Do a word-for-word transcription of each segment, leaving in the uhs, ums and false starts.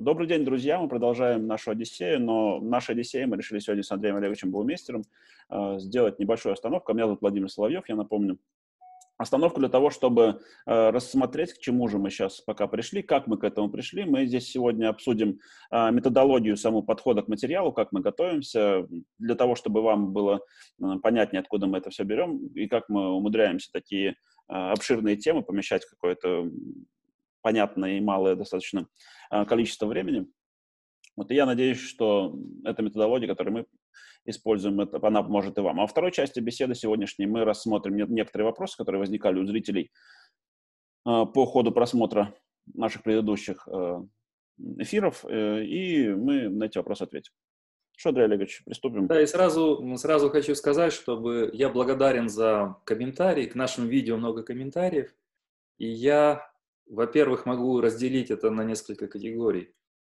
Добрый день, друзья. Мы продолжаем нашу Одиссею, но в нашей Одиссее мы решили сегодня с Андреем Олеговичем Баумейстером сделать небольшую остановку. Меня зовут Владимир Соловьев, я напомню. Остановку для того, чтобы рассмотреть, к чему же мы сейчас пока пришли, как мы к этому пришли. Мы здесь сегодня обсудим методологию самого подхода к материалу, как мы готовимся, для того, чтобы вам было понятнее, откуда мы это все берем и как мы умудряемся такие обширные темы помещать в какое-то понятное и малое достаточно количество времени. Вот, и я надеюсь, что эта методология, которую мы используем, это, она поможет и вам. А во второй части беседы сегодняшней мы рассмотрим некоторые вопросы, которые возникали у зрителей э, по ходу просмотра наших предыдущих э, эфиров, э, и мы на эти вопросы ответим. Что, Андрей Олегович, приступим? Да, и сразу, сразу хочу сказать, чтобы я благодарен за комментарии. К нашему видео много комментариев. И я, во-первых, могу разделить это на несколько категорий.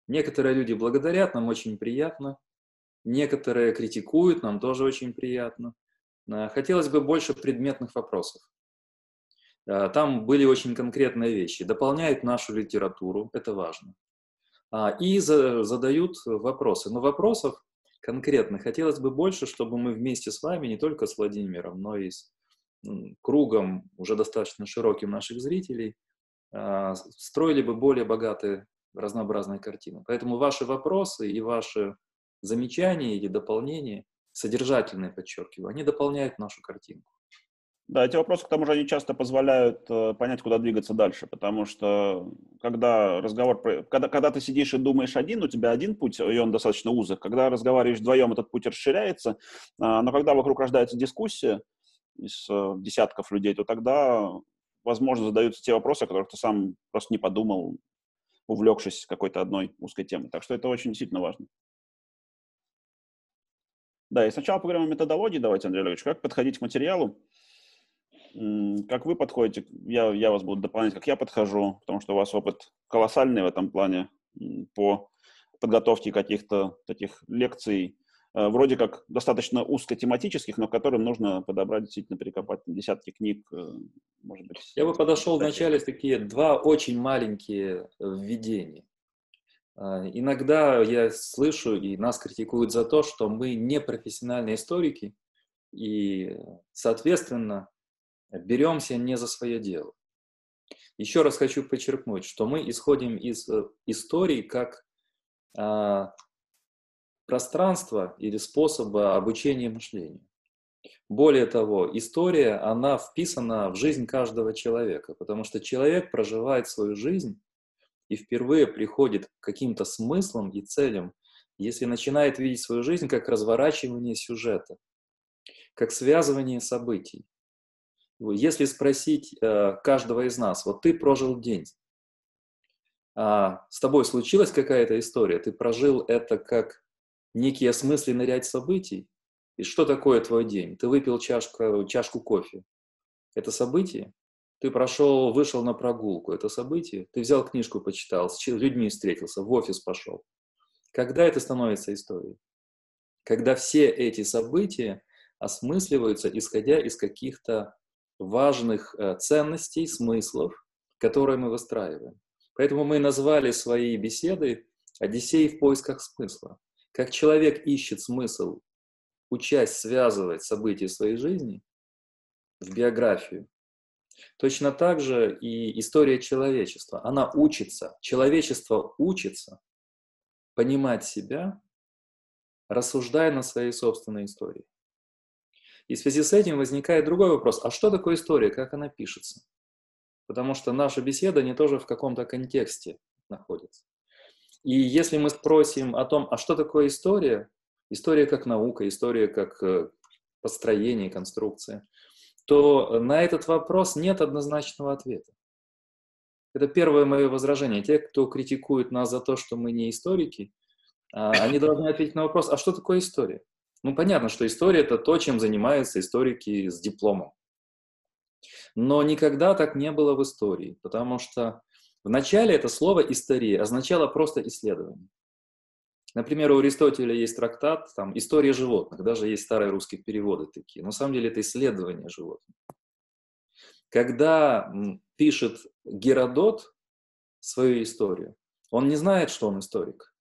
Некоторые люди благодарят, нам очень приятно. Некоторые критикуют, нам тоже очень приятно. Хотелось бы больше предметных вопросов. Там были очень конкретные вещи. Дополняют нашу литературу, это важно. И задают вопросы. Но вопросов конкретных хотелось бы больше, чтобы мы вместе с вами, не только с Владимиром, но и с кругом уже достаточно широким наших зрителей, строили бы более богатые разнообразные картины. Поэтому ваши вопросы и ваши замечания или дополнения, содержательные, подчеркиваю, они дополняют нашу картинку. Да, эти вопросы, к тому же, они часто позволяют э, понять, куда двигаться дальше, потому что когда разговор, когда, когда ты сидишь и думаешь один, у тебя один путь, и он достаточно узок, когда разговариваешь вдвоем, этот путь расширяется, э, но когда вокруг рождается дискуссия из э, десятков людей, то тогда, возможно, задаются те вопросы, о которых ты сам просто не подумал, увлекшись какой-то одной узкой темой. Так что это очень действительно важно. Да, и сначала поговорим о методологии. Давайте, Андрей Олегович, как подходить к материалу? Как вы подходите? Я, я вас буду дополнять, как я подхожу, потому что у вас опыт колоссальный в этом плане по подготовке каких-то таких лекций, вроде как достаточно узкотематических, но к которым нужно подобрать, действительно перекопать десятки книг, может быть. Я бы подошел вначале такие два очень маленькие введения. Иногда я слышу, и нас критикуют за то, что мы не профессиональные историки и, соответственно, беремся не за свое дело. Еще раз хочу подчеркнуть, что мы исходим из истории как а, пространства или способа обучения мышлению. Более того, история, она вписана в жизнь каждого человека, потому что человек проживает свою жизнь и впервые приходит к каким-то смыслам и целям, если начинает видеть свою жизнь как разворачивание сюжета, как связывание событий. Если спросить э, каждого из нас, вот ты прожил день, а с тобой случилась какая-то история, ты прожил это как некий осмысленный ряд событий, и что такое твой день? Ты выпил чашку, чашку кофе, это событие? Ты прошел, вышел на прогулку, это событие, ты взял книжку, почитал, с людьми встретился, в офис пошел. Когда это становится историей? Когда все эти события осмысливаются, исходя из каких-то важных ценностей, смыслов, которые мы выстраиваем. Поэтому мы назвали свои беседы «Одиссей в поисках смысла». Как человек ищет смысл, учась связывать события своей жизни в биографию, точно так же и история человечества. Она учится, человечество учится понимать себя, рассуждая на своей собственной истории. И в связи с этим возникает другой вопрос. А что такое история, как она пишется? Потому что наша беседа не тоже в каком-то контексте находится. И если мы спросим о том, а что такое история, история как наука, история как построение, конструкция, то на этот вопрос нет однозначного ответа. Это первое мое возражение. Те, кто критикует нас за то, что мы не историки, они должны ответить на вопрос, а что такое история? Ну, понятно, что история — это то, чем занимаются историки с дипломом. Но никогда так не было в истории, потому что вначале это слово «история» означало просто «исследование». Например, у Аристотеля есть трактат там, «История животных», даже есть старые русские переводы такие. Но на самом деле это исследование животных. Когда пишет Геродот свою историю, Он не знает, что он историк.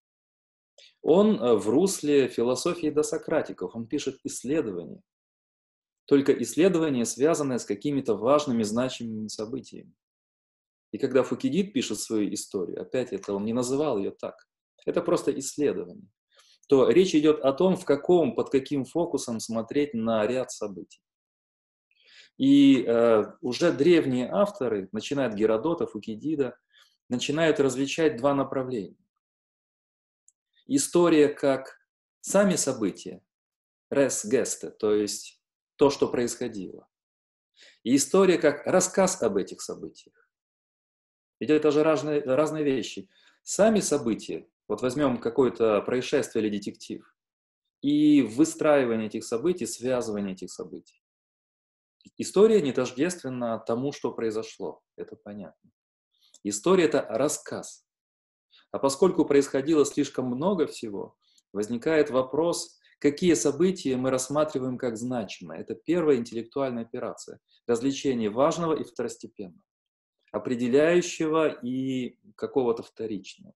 Он в русле философии досократиков, он пишет исследования. Только исследования, связанные с какими-то важными, значимыми событиями. И когда Фукидид пишет свою историю, опять это он не называл ее так, это просто исследование, то речь идет о том, в каком, под каким фокусом смотреть на ряд событий. И э, уже древние авторы, начиная от Геродота, Фукидида, начинают различать два направления. История как сами события, res geste, то есть то, что происходило. И история как рассказ об этих событиях. Ведь это же разные, разные вещи. Сами события, вот возьмем какое-то происшествие или детектив, и выстраивание этих событий, связывание этих событий. История не тождественна тому, что произошло, это понятно. История — это рассказ. А поскольку происходило слишком много всего, возникает вопрос, какие события мы рассматриваем как значимые. Это первая интеллектуальная операция, различение важного и второстепенного, определяющего и какого-то вторичного.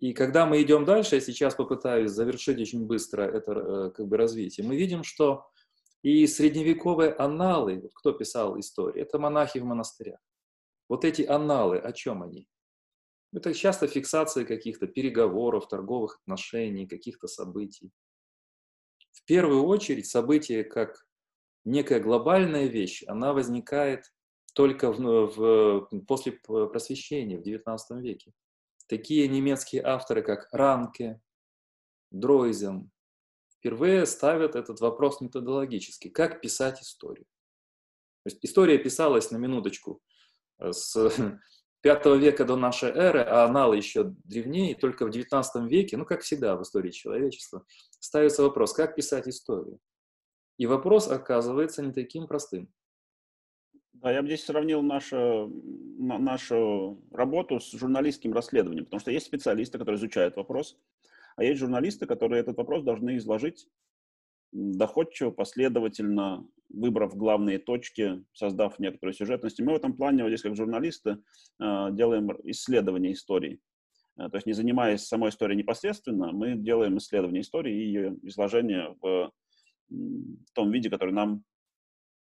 И когда мы идем дальше, я сейчас попытаюсь завершить очень быстро это как бы развитие, мы видим, что и средневековые анналы, кто писал истории, это монахи в монастырях. Вот эти анналы, о чем они? Это часто фиксация каких-то переговоров, торговых отношений, каких-то событий. В первую очередь событие как некая глобальная вещь, она возникает только в, в, после просвещения в девятнадцатом веке. Такие немецкие авторы, как Ранке, Дройзен, впервые ставят этот вопрос методологически. Как писать историю? То есть история писалась, на минуточку, с пятого века до нашей эры, а анналы еще древнее, только в девятнадцатом веке, ну, как всегда в истории человечества, ставится вопрос, как писать историю. И вопрос оказывается не таким простым. Да, я бы здесь сравнил нашу, нашу работу с журналистским расследованием, потому что есть специалисты, которые изучают вопрос, а есть журналисты, которые этот вопрос должны изложить доходчиво, последовательно, выбрав главные точки, создав некоторую сюжетность. И мы в этом плане, вот здесь как журналисты, делаем исследование истории. То есть не занимаясь самой историей непосредственно, мы делаем исследование истории и ее изложение в том виде, который нам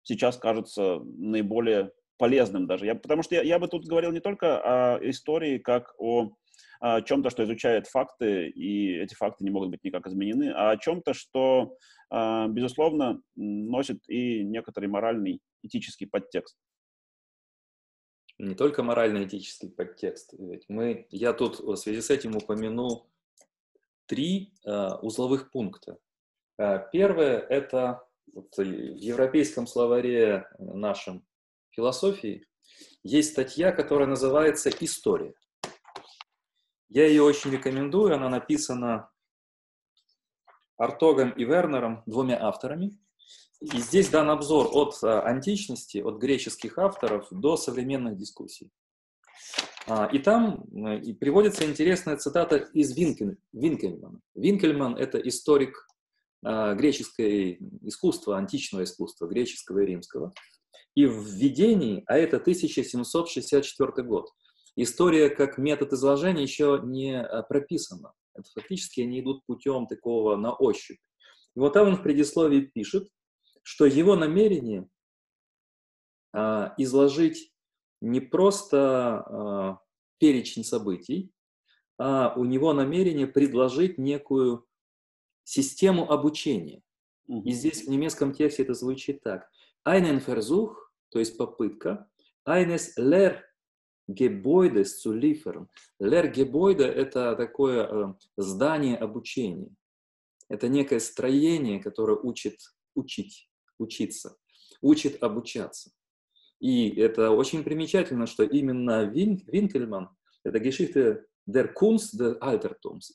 сейчас кажется наиболее полезным даже. Я, потому что я, я бы тут говорил не только о истории, как о, о чем-то, что изучает факты, и эти факты не могут быть никак изменены, а о чем-то, что, безусловно, носит и некоторый моральный, этический подтекст. Не только морально-этический подтекст. Ведь мы, я тут в связи с этим упомяну три а, узловых пункта. А, первое — это вот в европейском словаре нашем философии есть статья, которая называется «История». Я ее очень рекомендую, она написана Артогом и Вернером, двумя авторами. И здесь дан обзор от античности, от греческих авторов до современных дискуссий. И там приводится интересная цитата из Винкельмана. Винкельман — это историк греческое искусство, античного искусства, греческого и римского. И в введении, а это тысяча семьсот шестьдесят четвёртый год, история как метод изложения еще не прописана. Это фактически они идут путем такого на ощупь. И вот там он в предисловии пишет, что его намерение а, изложить не просто а, перечень событий, а у него намерение предложить некую систему обучения. И здесь в немецком тексте это звучит так. Einen Versuch, то есть попытка, eines Lehrgebäudes zu liefern. Lehrgebäude — это такое э, здание обучения. Это некое строение, которое учит учить, учиться, учит обучаться. И это очень примечательно, что именно Вин, Винкельман, это Geschichte der Kunst des Altertums,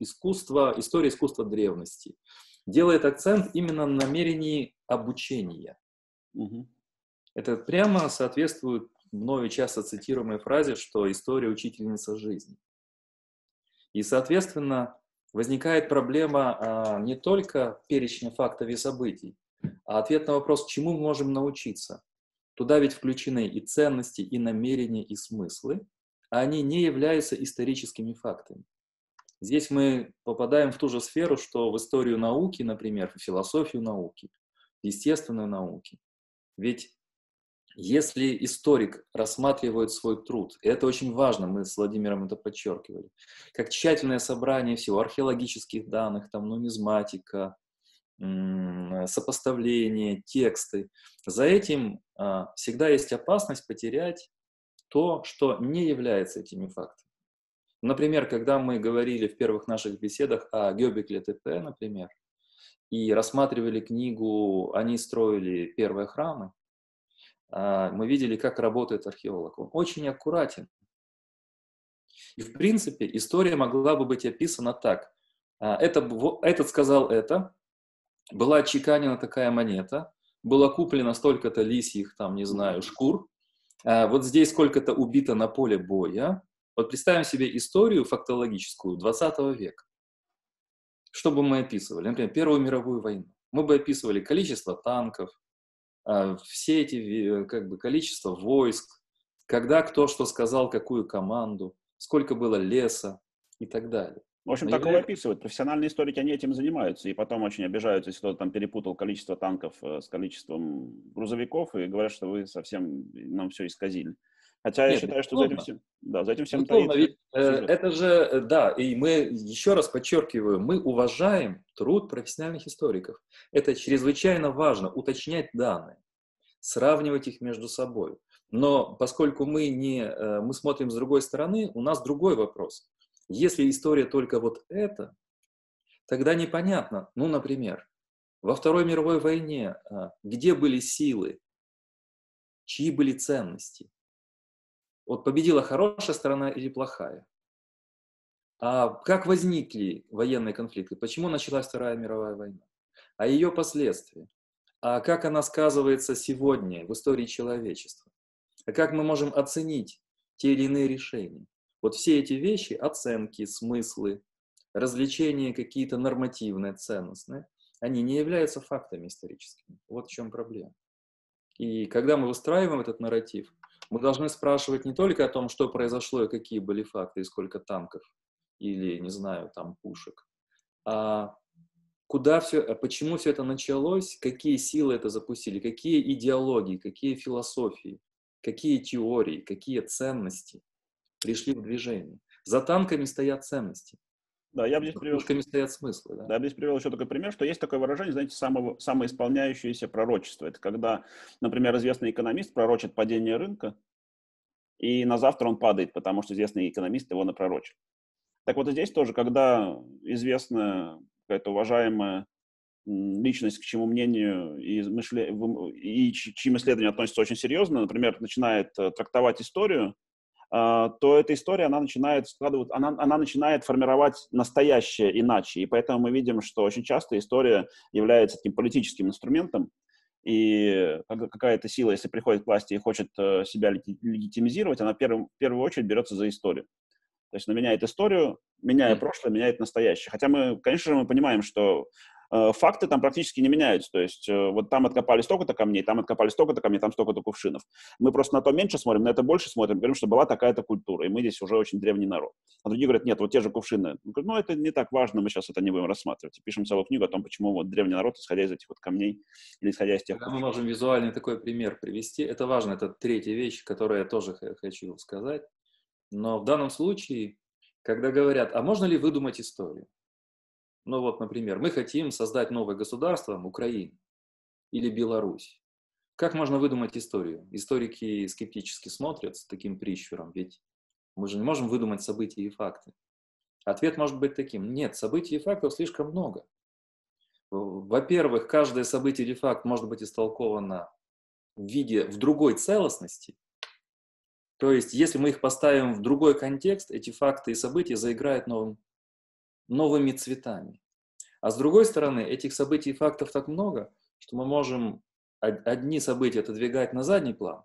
искусство, история искусства древности, делает акцент именно на намерении обучения. Угу. Это прямо соответствует мною часто цитируемой фразе, что история — учительница жизни. И, соответственно, возникает проблема а, не только перечня фактов и событий, а ответ на вопрос, чему мы можем научиться. Туда ведь включены и ценности, и намерения, и смыслы. они не являются историческими фактами. Здесь мы попадаем в ту же сферу, что в историю науки, например, в философию науки, в естественную науку. Ведь если историк рассматривает свой труд, и это очень важно, мы с Владимиром это подчеркивали, как тщательное собрание всего, археологических данных, там, нумизматика, сопоставление, тексты, за этим а, всегда есть опасность потерять то, что не является этими фактами. Например, когда мы говорили в первых наших беседах о Гёбекле тэ пэ, например, и рассматривали книгу «Они строили первые храмы», мы видели, как работает археолог. Он очень аккуратен. И, в принципе, история могла бы быть описана так. Это, этот сказал это, была отчеканена такая монета, было куплено столько-то лисьих, там, не знаю, шкур, вот здесь сколько-то убито на поле боя. Вот представим себе историю фактологическую двадцатого века. Что бы мы описывали? Например, Первую мировую войну. Мы бы описывали количество танков, все эти, как бы, количество войск, когда кто что сказал, какую команду, сколько было леса и так далее. В общем, так его описывают. Профессиональные историки, они этим занимаются, и потом очень обижаются, если кто-то там перепутал количество танков с количеством грузовиков, и говорят, что вы совсем нам все исказили. Хотя Нет, я считаю, что за этим всем, да, за этим всем таит сюжет. Это же, да, и мы еще раз подчеркиваю, мы уважаем труд профессиональных историков. Это чрезвычайно важно, уточнять данные, сравнивать их между собой. Но поскольку мы, не, мы смотрим с другой стороны, у нас другой вопрос. Если история только вот эта, тогда непонятно, ну, например, во Второй мировой войне, где были силы, чьи были ценности? Вот победила хорошая сторона или плохая? А как возникли военные конфликты? Почему началась Вторая мировая война? А ее последствия? А как она сказывается сегодня в истории человечества? А как мы можем оценить те или иные решения? Вот все эти вещи, оценки, смыслы, развлечения какие-то нормативные, ценностные, они не являются фактами историческими. Вот в чем проблема. И когда мы выстраиваем этот нарратив, мы должны спрашивать не только о том, что произошло и какие были факты, и сколько танков или, не знаю, там пушек, а куда все, а почему все это началось, какие силы это запустили, какие идеологии, какие философии, какие теории, какие ценности пришли в движение. За танками стоят ценности. Да, я бы здесь привел, стоят смыслы, да? Да, я бы здесь привел еще такой пример, что есть такое выражение, знаете, само, самоисполняющееся пророчество. Это когда, например, известный экономист пророчит падение рынка, и на завтра он падает, потому что известный экономист его напророчил. Так вот и здесь тоже, когда известная какая-то уважаемая личность, к чему мнению и, мышле... и чьим исследованиям относятся очень серьезно, например, начинает трактовать историю, то эта история, она начинает складывать, она, она начинает формировать настоящее иначе. И поэтому мы видим, что очень часто история является таким политическим инструментом. И какая-то сила, если приходит к власти и хочет себя легитимизировать, она в первую, в первую очередь берется за историю. То есть она меняет историю, меняя прошлое, меняет настоящее. Хотя мы, конечно же, мы понимаем, что факты там практически не меняются, то есть вот там откопали столько-то камней, там откопали столько-то камней, там столько-то кувшинов. Мы просто на то меньше смотрим, на это больше смотрим, говорим, что была такая-то культура, и мы здесь уже очень древний народ. А другие говорят, нет, вот те же кувшины. Ну, это не так важно, мы сейчас это не будем рассматривать. И пишем целую книгу о том, почему вот древний народ, исходя из этих вот камней, или исходя из тех кувшинов. Мы можем визуальный такой пример привести. Это важно, это третья вещь, которую я тоже хочу сказать. Но в данном случае, когда говорят, а можно ли выдумать историю? Ну вот, например, мы хотим создать новое государство, Украину или Беларусь. Как можно выдумать историю? Историки скептически смотрят с таким прищуром, ведь мы же не можем выдумать события и факты. Ответ может быть таким. Нет, событий и фактов слишком много. Во-первых, каждое событие или факт может быть истолковано в виде, в другой целостности. То есть, если мы их поставим в другой контекст, эти факты и события заиграют новым новыми цветами. А с другой стороны, этих событий и фактов так много, что мы можем одни события отодвигать на задний план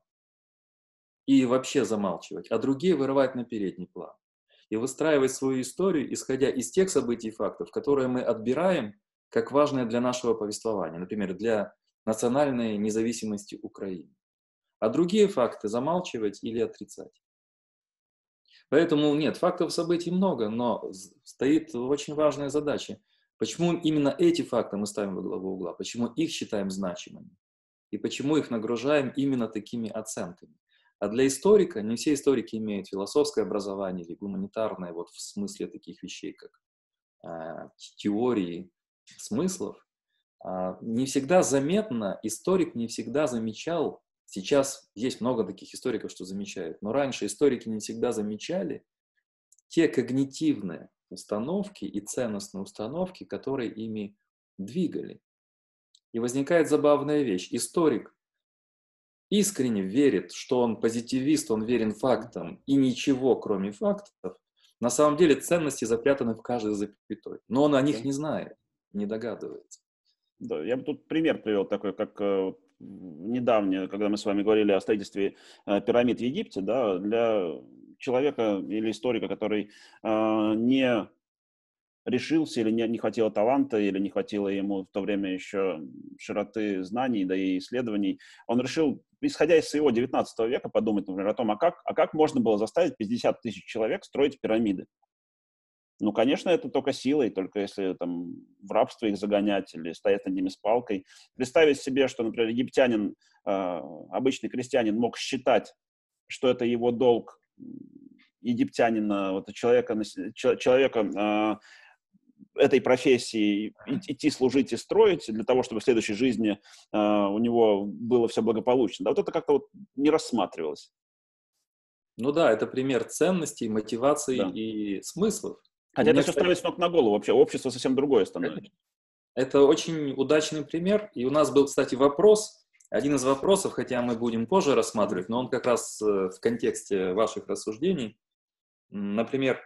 и вообще замалчивать, а другие вырывать на передний план. И выстраивать свою историю, исходя из тех событий и фактов, которые мы отбираем как важные для нашего повествования, например, для национальной независимости Украины. А другие факты замалчивать или отрицать. Поэтому нет, фактов событий много, но стоит очень важная задача. Почему именно эти факты мы ставим во главу угла? Почему их считаем значимыми? И почему их нагружаем именно такими оценками? А для историка, не все историки имеют философское образование или гуманитарное, вот в смысле таких вещей, как э, теории смыслов, э, не всегда заметно, историк не всегда замечал, сейчас есть много таких историков, что замечают, но раньше историки не всегда замечали те когнитивные установки и ценностные установки, которые ими двигали. И возникает забавная вещь. Историк искренне верит, что он позитивист, он верен фактам и ничего, кроме фактов. На самом деле ценности запрятаны в каждой запятой, но он о них не знает, не догадывается. Да, я бы тут пример привел такой, как недавно, когда мы с вами говорили о строительстве пирамид в Египте, да, для человека или историка, который э, не решился или не, не хватило таланта, или не хватило ему в то время еще широты знаний, да и исследований, он решил, исходя из своего девятнадцатого века, подумать, например, о том, а как, а как можно было заставить пятьдесят тысяч человек строить пирамиды. Ну, конечно, это только силой, только если там в рабство их загонять или стоять над ними с палкой. Представить себе, что, например, египтянин, э, обычный крестьянин мог считать, что это его долг египтянина, вот, человека, человека э, этой профессии идти служить и строить для того, чтобы в следующей жизни э, у него было все благополучно. Да, вот это как-то вот не рассматривалось. Ну да, это пример ценностей, мотиваций, да, и смыслов. Хотя это все ставит с ног на голову вообще, общество совсем другое становится. Это очень удачный пример. И у нас был, кстати, вопрос, один из вопросов, хотя мы будем позже рассматривать, но он как раз в контексте ваших рассуждений. Например,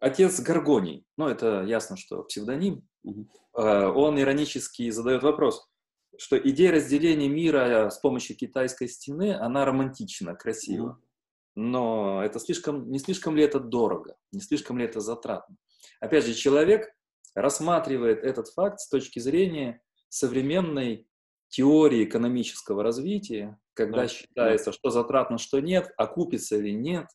отец Горгоний, ну это ясно, что псевдоним, угу. Он иронически задает вопрос, что идея разделения мира с помощью китайской стены, она романтична, красива. Угу. Но это слишком, не слишком ли это дорого, не слишком ли это затратно? Опять же, человек рассматривает этот факт с точки зрения современной теории экономического развития, когда да, считается, да. что затратно, что нет, окупится ли нет,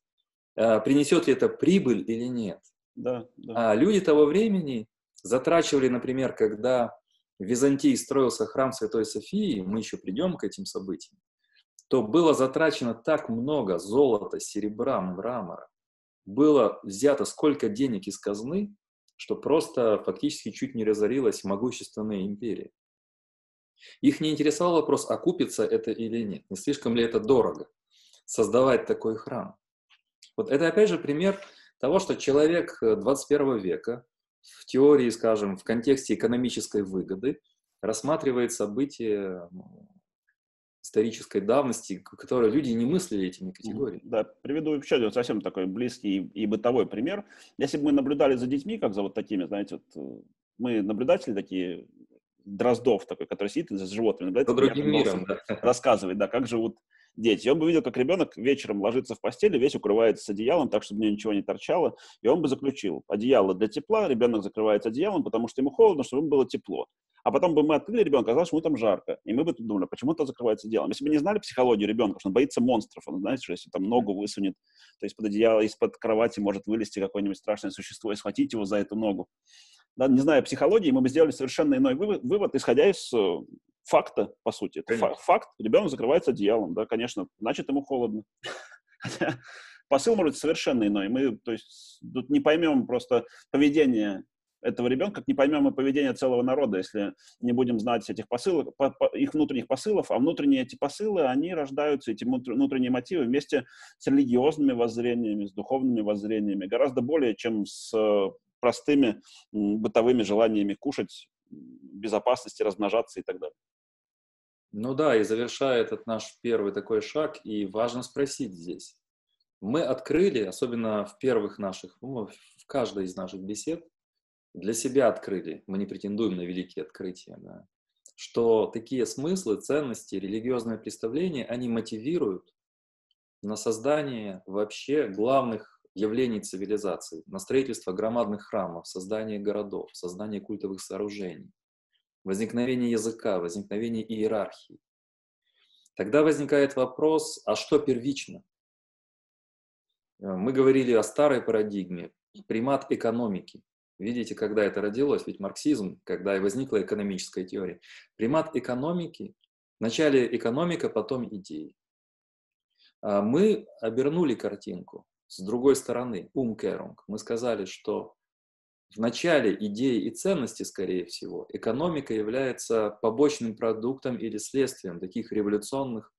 принесет ли это прибыль или нет. Да, да. А люди того времени затрачивали, например, когда в Византии строился храм Святой Софии, мы еще придем к этим событиям, то было затрачено так много золота, серебра, мрамора, было взято сколько денег из казны, что просто фактически чуть не разорилась могущественная империя. Их не интересовал вопрос, окупится это или нет, не слишком ли это дорого создавать такой храм. Вот это опять же пример того, что человек двадцать первого века в теории, скажем, в контексте экономической выгоды рассматривает события исторической давности, которые люди не мыслили этими категориями. Да, приведу еще один совсем такой близкий и бытовой пример. Если бы мы наблюдали за детьми, как за вот такими, знаете, вот, мы наблюдатели такие, Дроздов такой, который сидит за животными, наблюдает, за другим миром, да. рассказывает, да, как живут дети. И он бы видел, как ребенок вечером ложится в постели, весь укрывается одеялом, так, чтобы у него ничего не торчало, и он бы заключил, одеяло для тепла, ребенок закрывается одеялом, потому что ему холодно, чтобы ему было тепло. А потом бы мы открыли ребенка, оказалось, что ему там жарко. И мы бы думали, почему-то закрывается делом. Если бы не знали психологию ребенка, что он боится монстров, он, знаете, что если там ногу высунет, то из-под одеяла, из-под кровати может вылезти какое-нибудь страшное существо и схватить его за эту ногу. Да, не зная психологии, мы бы сделали совершенно иной вывод, вывод исходя из факта, по сути. Это факт, факт, ребенок закрывается одеялом, да, конечно, значит, ему холодно. Посыл может быть совершенно иной. Мы, то есть, тут не поймем просто поведение этого ребенка, как не поймем мы поведение целого народа, если не будем знать этих посылок, по, по, их внутренних посылов, а внутренние эти посылы, они рождаются, эти внутренние мотивы вместе с религиозными воззрениями, с духовными воззрениями, гораздо более, чем с простыми бытовыми желаниями кушать, безопасности, размножаться и так далее. Ну да, и завершая этот наш первый такой шаг, и важно спросить здесь. Мы открыли, особенно в первых наших, ну, в каждой из наших бесед, для себя открыли, мы не претендуем на великие открытия, да, что такие смыслы, ценности, религиозные представления, они мотивируют на создание вообще главных явлений цивилизации, на строительство громадных храмов, создание городов, создание культовых сооружений, возникновение языка, возникновение иерархии. Тогда возникает вопрос, а что первично? Мы говорили о старой парадигме, примат экономики. Видите, когда это родилось, ведь марксизм, когда и возникла экономическая теория. Примат экономики, вначале экономика, потом идеи. Мы обернули картинку с другой стороны, Умкерунг. Мы сказали, что в начале идеи и ценности, скорее всего, экономика является побочным продуктом или следствием таких революционных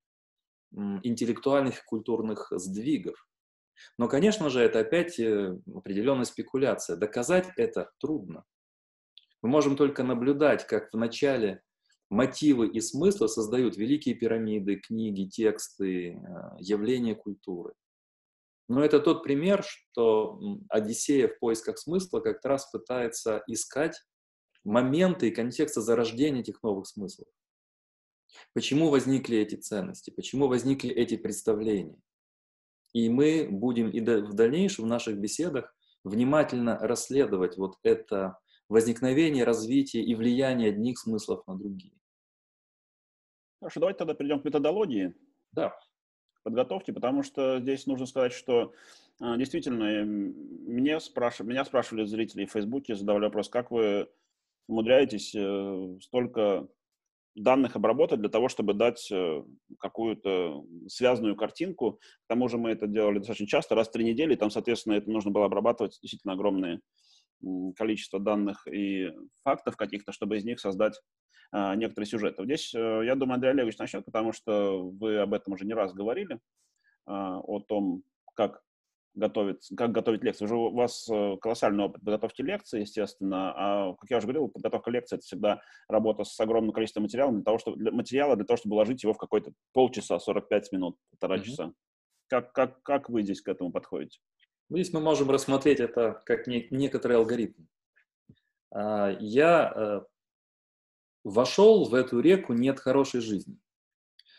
интеллектуальных и культурных сдвигов. Но, конечно же, это опять определенная спекуляция. Доказать это трудно. Мы можем только наблюдать, как в начале мотивы и смыслы создают великие пирамиды, книги, тексты, явления культуры. Но это тот пример, что Одиссея в поисках смысла как раз пытается искать моменты и контексты зарождения этих новых смыслов. Почему возникли эти ценности? Почему возникли эти представления? И мы будем и в дальнейшем в наших беседах внимательно расследовать вот это возникновение, развитие и влияние одних смыслов на другие. Хорошо, давайте тогда перейдем к методологии. Да. Подготовки, потому что здесь нужно сказать, что действительно мне спрашив... меня спрашивали зрители в Фейсбуке, задавали вопрос, как вы умудряетесь столько данных обработать для того, чтобы дать какую-то связанную картинку. К тому же мы это делали достаточно часто, раз в три недели, там, соответственно, это нужно было обрабатывать действительно огромное количество данных и фактов каких-то, чтобы из них создать а, некоторые сюжеты. Здесь, я думаю, Андрей Олегович начнет, потому что вы об этом уже не раз говорили, а, о том, как готовить, как готовить лекции. Уже у вас колоссальный опыт подготовки лекций, естественно. А, как я уже говорил, подготовка лекции — это всегда работа с огромным количеством материала для того, чтобы, для, материала для того, чтобы уложить его в какой-то полчаса, сорок пять минут, полтора mm-hmm. часа. Как, как, как вы здесь к этому подходите? Здесь мы можем рассмотреть это как не, некоторый алгоритм. Я вошел в эту реку «Нет хорошей жизни»,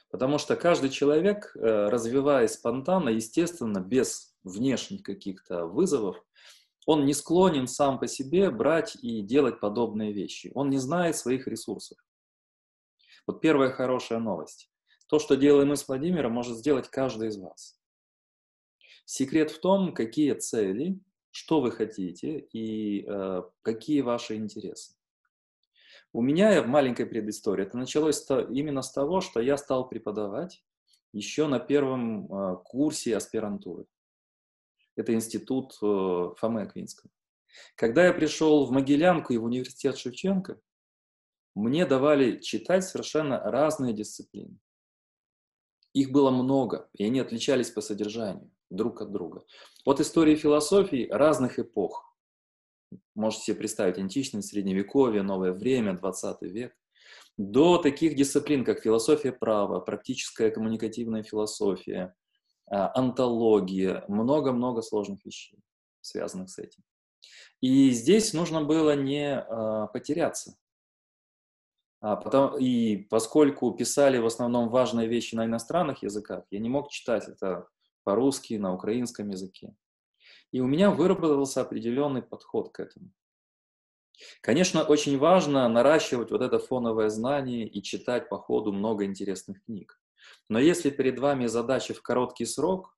потому что каждый человек, развиваясь спонтанно, естественно, без внешних каких-то вызовов, он не склонен сам по себе брать и делать подобные вещи. Он не знает своих ресурсов. Вот первая хорошая новость. То, что делаем мы с Владимиром, может сделать каждый из вас. Секрет в том, какие цели, что вы хотите и э, какие ваши интересы. У меня маленькая предыстория. Это началось именно с того, что я стал преподавать еще на первом э, курсе аспирантуры. Это институт э, Фомы Аквинского. Когда я пришел в Могилянку и в университет Шевченко, мне давали читать совершенно разные дисциплины. Их было много, и они отличались по содержанию друг от друга. Вот истории философии разных эпох. Можете себе представить: античное, средневековье, новое время, двадцатый век. До таких дисциплин, как философия права, практическая коммуникативная философия, онтология, много-много сложных вещей, связанных с этим. И здесь нужно было не потеряться. И поскольку писали в основном важные вещи на иностранных языках, я не мог читать это по-русски, на украинском языке. И у меня выработался определенный подход к этому. Конечно, очень важно наращивать вот это фоновое знание и читать по ходу много интересных книг. Но если перед вами задача в короткий срок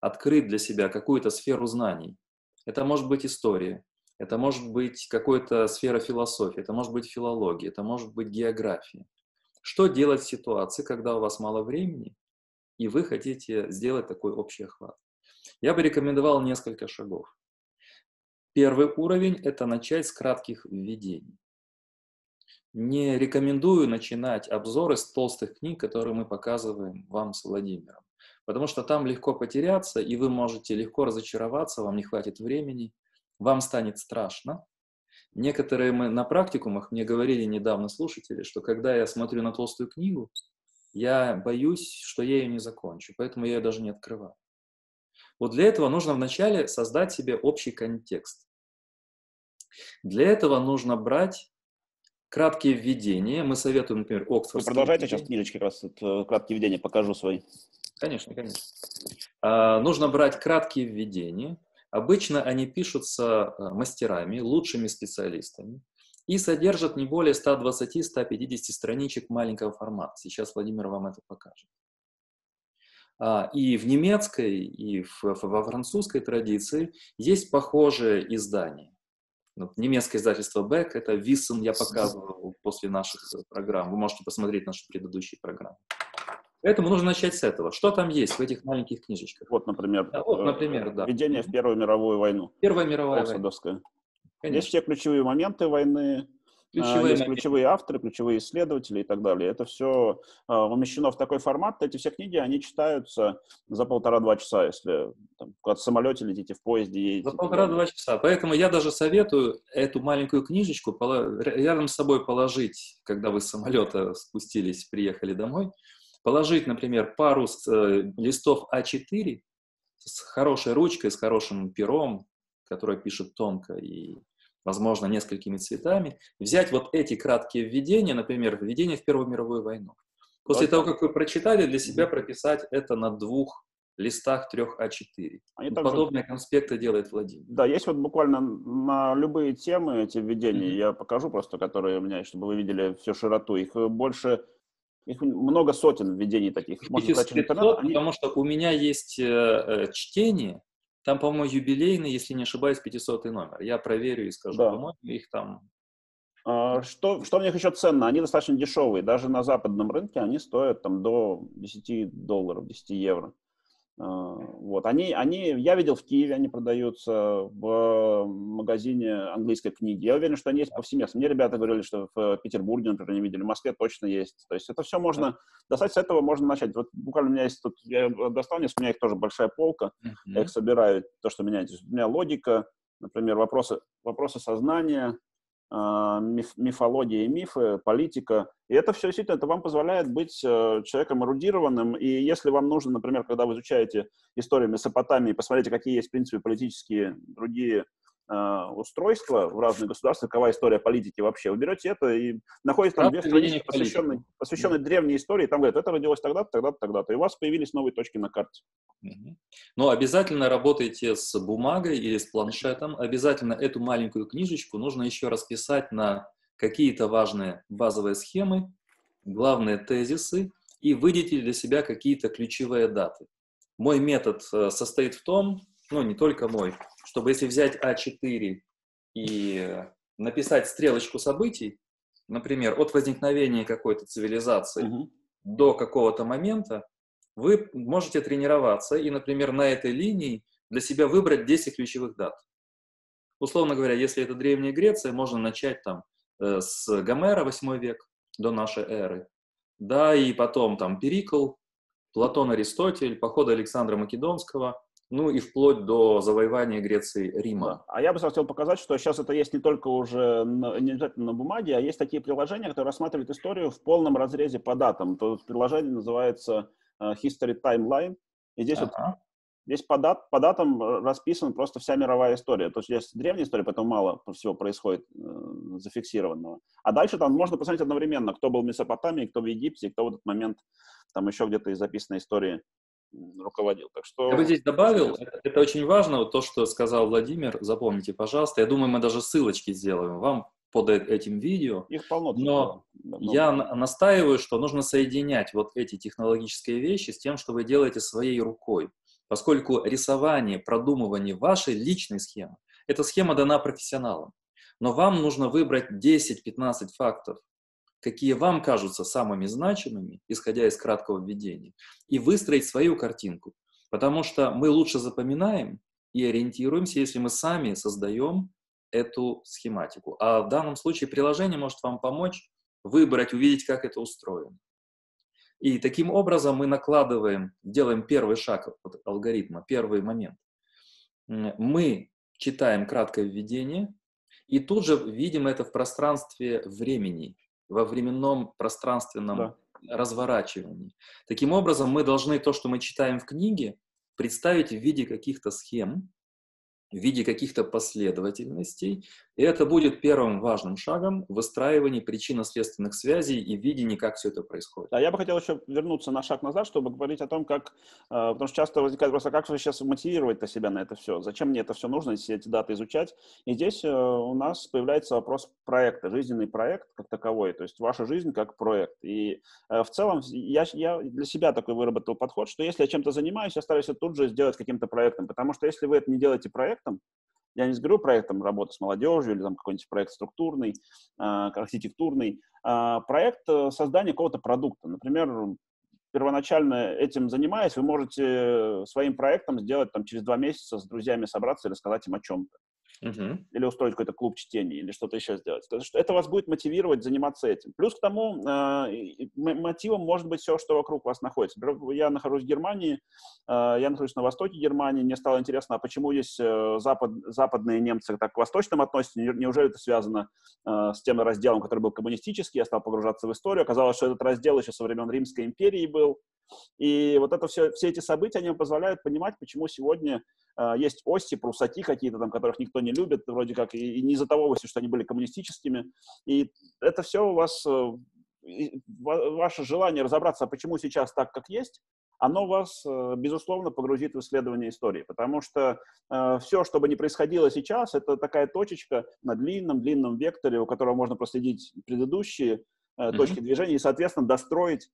открыть для себя какую-то сферу знаний, это может быть история, это может быть какая-то сфера философии, это может быть филология, это может быть география. Что делать в ситуации, когда у вас мало времени, и вы хотите сделать такой общий охват? Я бы рекомендовал несколько шагов. Первый уровень – это начать с кратких введений. Не рекомендую начинать обзоры с толстых книг, которые мы показываем вам с Владимиром, потому что там легко потеряться, и вы можете легко разочароваться, вам не хватит времени, вам станет страшно. Некоторые мы на практикумах, мне говорили недавно слушатели, что когда я смотрю на толстую книгу, я боюсь, что я ее не закончу, поэтому я ее даже не открываю. Вот для этого нужно вначале создать себе общий контекст. Для этого нужно брать краткие введения. Мы советуем, например, Оксфорд. Вы продолжаете сейчас книжечки, как раз краткие введения покажу свои. Конечно, конечно. А, нужно брать краткие введения. Обычно они пишутся мастерами, лучшими специалистами, и содержат не более сто двадцать - сто пятьдесят страничек маленького формата. Сейчас Владимир вам это покажет. И в немецкой, и во французской традиции есть похожие издания. Немецкое издательство Beck, это Wissen я показывал после наших программ. Вы можете посмотреть наши предыдущие программы. Поэтому нужно начать с этого. Что там есть в этих маленьких книжечках? Вот, например, да, вот, например да. «Введение в Первую мировую войну». Первая мировая война. Здесь все ключевые моменты войны. Ключевые, есть ключевые авторы, ключевые исследователи и так далее. Это все умещено в такой формат. Эти все книги, они читаются за полтора-два часа, если там, в самолете летите, в поезде едете. За полтора-два часа. Поэтому я даже советую эту маленькую книжечку рядом с собой положить, когда вы с самолета спустились, приехали домой. Положить, например, пару листов а четыре с хорошей ручкой, с хорошим пером, которая пишет тонко и... возможно, несколькими цветами, взять вот эти краткие введения, например, введение в Первую мировую войну. После вот. Того, как вы прочитали, для себя прописать это на двух листах трех а четыре. Они также... Подобные конспекты делает Владимир. Да, есть вот буквально на любые темы эти введения, mm-hmm. я покажу просто, которые у меня, чтобы вы видели всю широту. Их больше, их много сотен введений таких. Можно пятьсот, интернет, они... Потому что у меня есть э, чтение. Там, по-моему, юбилейный, если не ошибаюсь, пятисотый номер. Я проверю и скажу, да. По-моему, их там... А, что, что в них еще ценно? Они достаточно дешевые. Даже на западном рынке они стоят там, до десяти долларов, десяти евро. А, вот. Они, они, я видел в Киеве, они продаются в магазине английской книги. Я уверен, что они есть повсеместно. Мне ребята говорили, что в Петербурге, например, не видели. В Москве точно есть. То есть это все можно... Да. Достать с этого можно начать. Вот буквально у меня есть тут... Я достал, у меня их тоже большая полка. Uh-huh. Я их собираю, то, что меня интересует. У меня логика, например, вопросы, вопросы сознания, миф, мифология и мифы, политика. И это все действительно, это вам позволяет быть человеком эрудированным. И если вам нужно, например, когда вы изучаете историю Месопотамии, посмотрите, какие есть, в принципе, политические другие устройства в разных государствах, какова история политики вообще. Вы берете это и находите там две страницы, посвященные, посвященные да. древней истории, там говорят, это родилось тогда-то, тогда-то, тогда-то, и у вас появились новые точки на карте. Угу. Но обязательно работайте с бумагой или с планшетом, обязательно эту маленькую книжечку нужно еще расписать на какие-то важные базовые схемы, главные тезисы, и выделите для себя какие-то ключевые даты. Мой метод состоит в том, ну, не только мой, чтобы если взять а четыре и написать стрелочку событий, например, от возникновения какой-то цивилизации угу. до какого-то момента, вы можете тренироваться и, например, на этой линии для себя выбрать десять ключевых дат. Условно говоря, если это Древняя Греция, можно начать там с Гомера, восьмой век, до нашей эры. Да, и потом там Перикл, Платон, Аристотель, походы Александра Македонского, ну и вплоть до завоевания Греции Рима. А я бы хотел показать, что сейчас это есть не только уже на, не обязательно на бумаге, а есть такие приложения, которые рассматривают историю в полном разрезе по датам. То приложение называется History Timeline, и здесь ага. вот здесь по, дат, по датам расписана просто вся мировая история. То есть здесь древняя история, поэтому мало всего происходит э, зафиксированного. А дальше там можно посмотреть одновременно, кто был в Месопотамии, кто в Египте, кто в этот момент там еще где-то из записанной истории руководил. Так что... Я бы здесь добавил, это, это очень важно, вот то, что сказал Владимир, запомните, пожалуйста. Я думаю, мы даже ссылочки сделаем вам под этим видео. Их полно. Но много. Я настаиваю, что нужно соединять вот эти технологические вещи с тем, что вы делаете своей рукой. Поскольку рисование, продумывание вашей личной схемы, эта схема дана профессионалам. Но вам нужно выбрать десять-пятнадцать фактов, какие вам кажутся самыми значимыми, исходя из краткого введения, и выстроить свою картинку. Потому что мы лучше запоминаем и ориентируемся, если мы сами создаем эту схематику. А в данном случае приложение может вам помочь выбрать, увидеть, как это устроено. И таким образом мы накладываем, делаем первый шаг от алгоритма, первый момент. Мы читаем краткое введение и тут же видим это в пространстве времени, во временном пространственном да. разворачивании. Таким образом, мы должны то, что мы читаем в книге, представить в виде каких-то схем, в виде каких-то последовательностей. И это будет первым важным шагом в выстраивании причинно-следственных связей и видении, как все это происходит. Да, я бы хотел еще вернуться на шаг назад, чтобы говорить о том, как... Потому что часто возникает вопрос, а как же сейчас мотивировать-то себя на это все? Зачем мне это все нужно, если эти даты изучать? И здесь у нас появляется вопрос проекта, жизненный проект как таковой, то есть ваша жизнь как проект. И в целом я, я для себя такой выработал подход, что если я чем-то занимаюсь, я стараюсь это тут же сделать каким-то проектом, потому что если вы это не делаете проект, Проектом. Я не говорю проектом работы с молодежью или там какой-нибудь проект структурный, э, архитектурный, э, проект создания какого-то продукта. Например, первоначально этим занимаясь, вы можете своим проектом сделать там, через два месяца с друзьями собраться и рассказать им о чем-то. Uh-huh. Или устроить какой-то клуб чтения, или что-то еще сделать. Это вас будет мотивировать заниматься этим. Плюс к тому, э, мотивом может быть все, что вокруг вас находится. Например, я нахожусь в Германии, э, я нахожусь на востоке Германии, мне стало интересно, а почему здесь запад, западные немцы так к восточным относятся, неужели это связано э, с тем разделом, который был коммунистический, я стал погружаться в историю, оказалось, что этот раздел еще со времен Римской империи был. И вот это все, все эти события, они позволяют понимать, почему сегодня э, есть оси, прусаки какие-то там, которых никто не любит, вроде как, и, и не из-за того, что они были коммунистическими. И это все у вас, э, ваше желание разобраться, почему сейчас так, как есть, оно вас, э, безусловно, погрузит в исследование истории. Потому что э, все, что бы ни происходило сейчас, это такая точечка на длинном-длинном векторе, у которого можно проследить предыдущие э, mm-hmm. точки движения и, соответственно, достроить,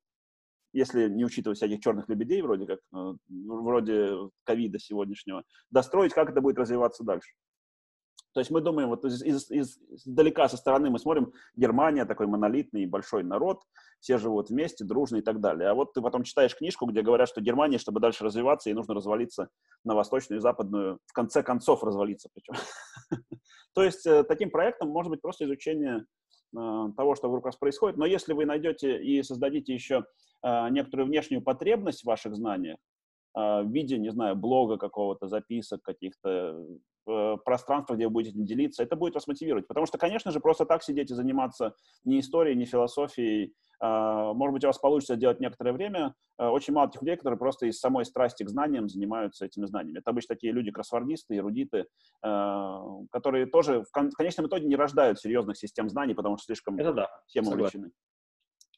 если не учитывать всяких черных лебедей, вроде как, вроде ковида сегодняшнего, достроить, как это будет развиваться дальше. То есть мы думаем, вот из, из, из, издалека со стороны мы смотрим, Германия такой монолитный большой народ, все живут вместе, дружно и так далее. А вот ты потом читаешь книжку, где говорят, что Германии, чтобы дальше развиваться, ей нужно развалиться на восточную и западную, в конце концов развалиться причем. То есть таким проектом может быть просто изучение того, что вокруг вас происходит. Но если вы найдете и создадите еще э, некоторую внешнюю потребность в ваших знаниях э, в виде, не знаю, блога какого-то, записок каких-то, э, пространства, где вы будете делиться, это будет вас мотивировать. Потому что, конечно же, просто так сидеть и заниматься ни историей, ни философией, э, может быть, у вас получится делать некоторое время. Э, очень мало тех людей, которые просто из самой страсти к знаниям занимаются этими знаниями. Это обычно такие люди, кроссвордисты, эрудиты, э, которые тоже в, кон- в конечном итоге не рождают серьезных систем знаний, потому что слишком да, всем увлечены.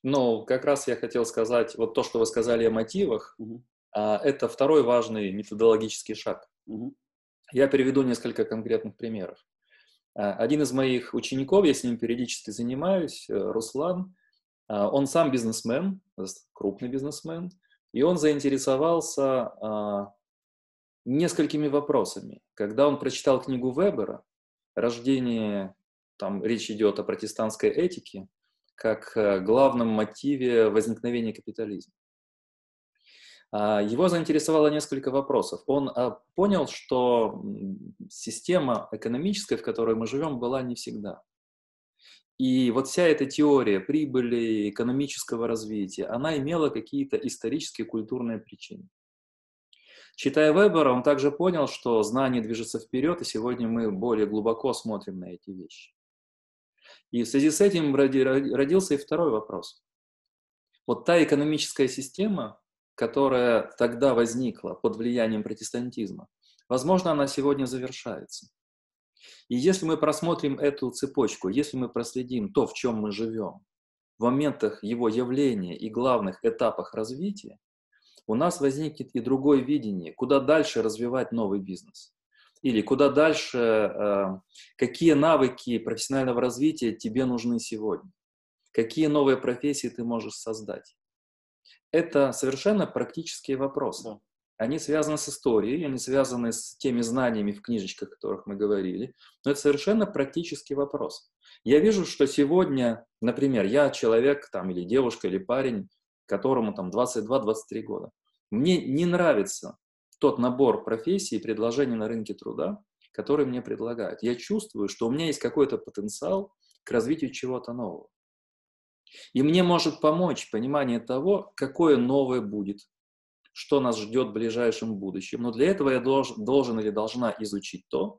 Ну, как раз я хотел сказать, вот то, что вы сказали о мотивах, угу. а, это второй важный методологический шаг. Угу. Я приведу несколько конкретных примеров. Один из моих учеников, я с ним периодически занимаюсь, Руслан, он сам бизнесмен, крупный бизнесмен, и он заинтересовался несколькими вопросами. Когда он прочитал книгу Вебера «Рождение», там речь идет о протестантской этике, как главном мотиве возникновения капитализма. Его заинтересовало несколько вопросов. Он понял, что система экономическая, в которой мы живем, была не всегда. И вот вся эта теория прибыли, экономического развития, она имела какие-то исторические, культурные причины. Читая Вебера, он также понял, что знание движется вперед, и сегодня мы более глубоко смотрим на эти вещи. И в связи с этим родился и второй вопрос. Вот та экономическая система, которая тогда возникла под влиянием протестантизма, возможно, она сегодня завершается. И если мы просмотрим эту цепочку, если мы проследим то, в чем мы живем, в моментах его явления и главных этапах развития, у нас возникнет и другое видение, куда дальше развивать новый бизнес. Или куда дальше, какие навыки профессионального развития тебе нужны сегодня, какие новые профессии ты можешь создать. Это совершенно практические вопросы. Да. Они связаны с историей, они связаны с теми знаниями в книжечках, о которых мы говорили, но это совершенно практический вопрос. Я вижу, что сегодня, например, я человек, там, или девушка, или парень, которому там двадцать два - двадцать три года. Мне не нравится тот набор профессий и предложений на рынке труда, которые мне предлагают. Я чувствую, что у меня есть какой-то потенциал к развитию чего-то нового. И мне может помочь понимание того, какое новое будет, что нас ждет в ближайшем будущем. Но для этого я должен, должен или должна изучить то,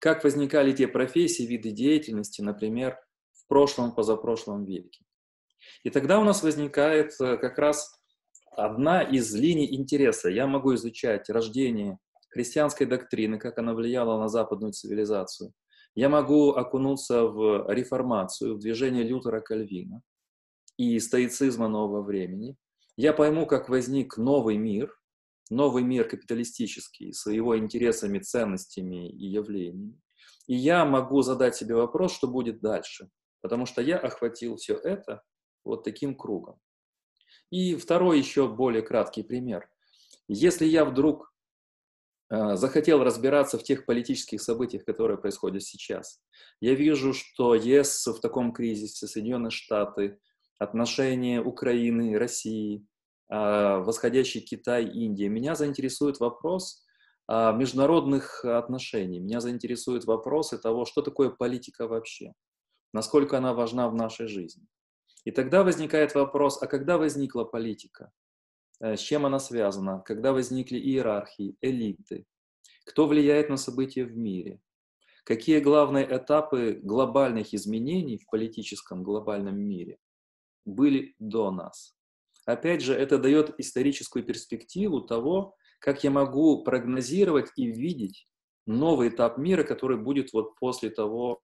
как возникали те профессии, виды деятельности, например, в прошлом, позапрошлом веке. И тогда у нас возникает как раз одна из линий интереса. Я могу изучать рождение христианской доктрины, как она влияла на западную цивилизацию. Я могу окунуться в реформацию, в движение Лютера, Кальвина и стоицизма нового времени. Я пойму, как возник новый мир, новый мир капиталистический, с его интересами, ценностями и явлениями. И я могу задать себе вопрос, что будет дальше, потому что я охватил все это вот таким кругом. И второй еще более краткий пример. Если я вдруг э, захотел разбираться в тех политических событиях, которые происходят сейчас, я вижу, что ЕС в таком кризисе, Соединенные Штаты, отношения Украины, России, э, восходящий Китай, Индия. Меня заинтересует вопрос э, международных отношений, меня заинтересуют вопросы того, что такое политика вообще, насколько она важна в нашей жизни. И тогда возникает вопрос, а когда возникла политика? С чем она связана? Когда возникли иерархии, элиты? Кто влияет на события в мире? Какие главные этапы глобальных изменений в политическом глобальном мире были до нас? Опять же, это дает историческую перспективу того, как я могу прогнозировать и видеть новый этап мира, который будет вот после того,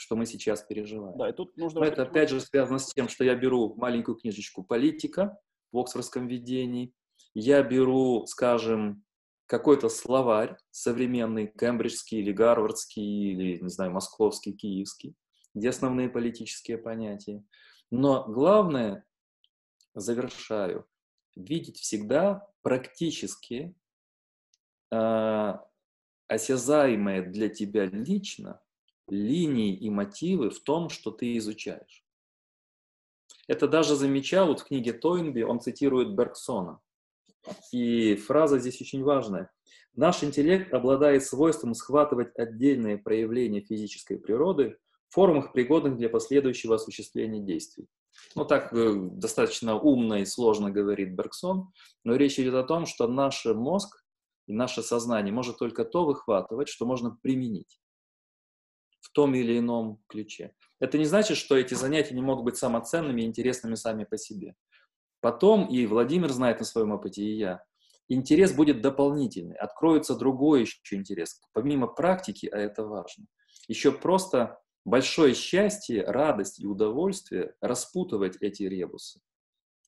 что мы сейчас переживаем. Да, и тут нужно... Это опять же связано с тем, что я беру маленькую книжечку «Политика» в Оксфордском введении, я беру, скажем, какой-то словарь современный, кембриджский или гарвардский, или, не знаю, московский, киевский, где основные политические понятия. Но главное, завершаю, видеть всегда практически э, осязаемые для тебя лично линии и мотивы в том, что ты изучаешь. Это даже замечал вот в книге Тойнби, он цитирует Бергсона. И фраза здесь очень важная. Наш интеллект обладает свойством схватывать отдельные проявления физической природы в формах, пригодных для последующего осуществления действий. Ну так достаточно умно и сложно говорит Бергсон, но речь идет о том, что наш мозг и наше сознание может только то выхватывать, что можно применить в том или ином ключе. Это не значит, что эти занятия не могут быть самоценными и интересными сами по себе. Потом, и Владимир знает на своем опыте, и я, интерес будет дополнительный, откроется другой еще интерес. Помимо практики, а это важно, еще просто большое счастье, радость и удовольствие распутывать эти ребусы,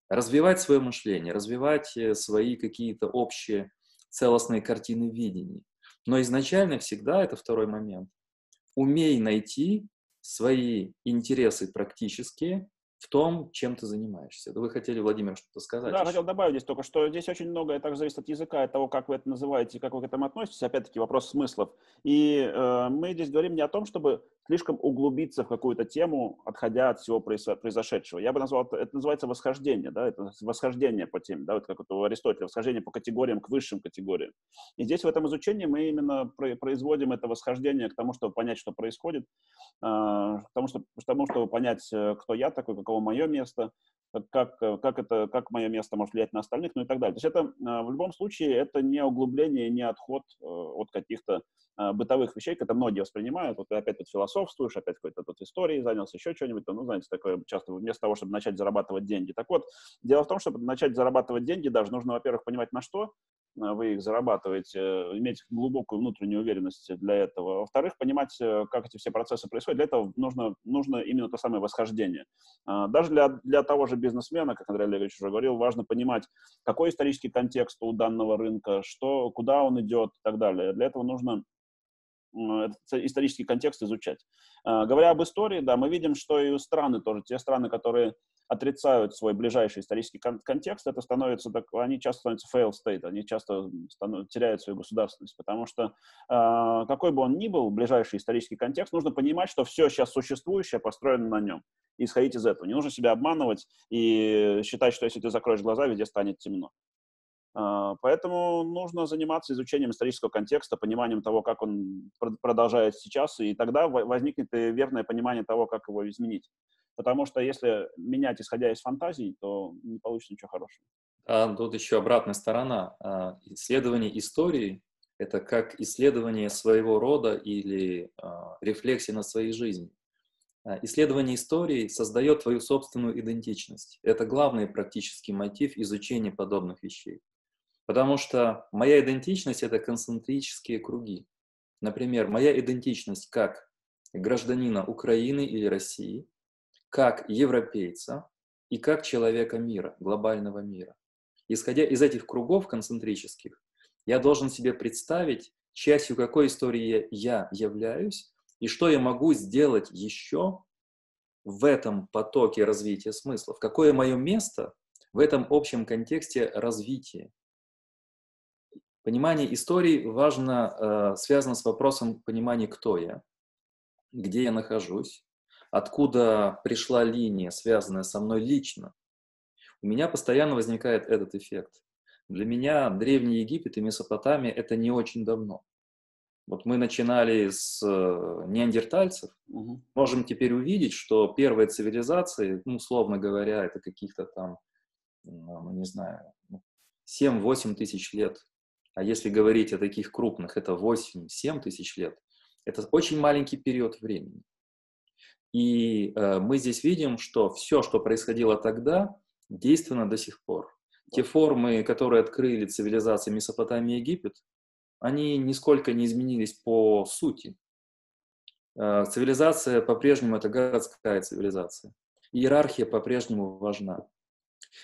развивать свое мышление, развивать свои какие-то общие целостные картины видений. Но изначально всегда, это второй момент, умей найти свои интересы практические в том, чем ты занимаешься. Вы хотели, Владимир, что-то сказать? Да, еще? Хотел добавить здесь только, что здесь очень многое также зависит от языка, от того, как вы это называете, как вы к этому относитесь. Опять-таки вопрос смыслов. И э, мы здесь говорим не о том, чтобы слишком углубиться в какую-то тему, отходя от всего произошедшего. Я бы назвал, это называется восхождение, да, это восхождение по теме, да, вот как у Аристотеля, восхождение по категориям к высшим категориям. И здесь в этом изучении мы именно производим это восхождение к тому, чтобы понять, что происходит, к тому, что, к тому, чтобы понять, кто я такой, каково мое место, как, как, это, как мое место может влиять на остальных, ну и так далее. То есть это в любом случае это не углубление, не отход от каких-то бытовых вещей, это многие воспринимают. Вот ты опять тут философствуешь, опять какой-то тут историей занялся, еще что-нибудь, ну, знаете, такое часто вместо того, чтобы начать зарабатывать деньги. Так вот, дело в том, чтобы начать зарабатывать деньги, даже нужно, во-первых, понимать, на что вы их зарабатываете, иметь глубокую внутреннюю уверенность для этого. Во-вторых, понимать, как эти все процессы происходят. Для этого нужно, нужно именно то самое восхождение. Даже для, для того же бизнесмена, как Андрей Олегович уже говорил, важно понимать, какой исторический контекст у данного рынка, что, куда он идет и так далее. Для этого нужно исторический контекст изучать. Говоря об истории, да, мы видим, что и страны тоже, те страны, которые отрицают свой ближайший исторический кон- контекст, это становится, так, они часто становятся fail state, они часто становятся, теряют свою государственность, потому что э, какой бы он ни был, ближайший исторический контекст, нужно понимать, что все сейчас существующее построено на нем, и исходить из этого. Не нужно себя обманывать и считать, что если ты закроешь глаза, везде станет темно. Поэтому нужно заниматься изучением исторического контекста, пониманием того, как он продолжает сейчас, и тогда возникнет и верное понимание того, как его изменить. Потому что если менять, исходя из фантазий, то не получится ничего хорошего. А тут еще обратная сторона. Исследование истории — это как исследование своего рода или рефлексия над своей жизнью. Исследование истории создает твою собственную идентичность. Это главный практический мотив изучения подобных вещей. Потому что моя идентичность — это концентрические круги. Например, моя идентичность как гражданина Украины или России, как европейца и как человека мира, глобального мира. Исходя из этих кругов концентрических, я должен себе представить, частью какой истории я являюсь и что я могу сделать еще в этом потоке развития смыслов. Какое мое место в этом общем контексте развития. Понимание истории важно, э, связано с вопросом понимания, кто я, где я нахожусь, откуда пришла линия, связанная со мной лично. У меня постоянно возникает этот эффект. Для меня Древний Египет и Месопотамия — это не очень давно. Вот мы начинали с э, неандертальцев. Угу. Можем теперь увидеть, что первые цивилизации, ну, условно говоря, это каких-то там, ну, не знаю, семь-восемь тысяч лет. А если говорить о таких крупных, это восемь-семь тысяч лет. Это очень маленький период времени. И э, мы здесь видим, что все, что происходило тогда, действенно до сих пор. Те формы, которые открыли цивилизации Месопотамии и Египет, они нисколько не изменились по сути. Э, цивилизация по-прежнему — это городская цивилизация. Иерархия по-прежнему важна.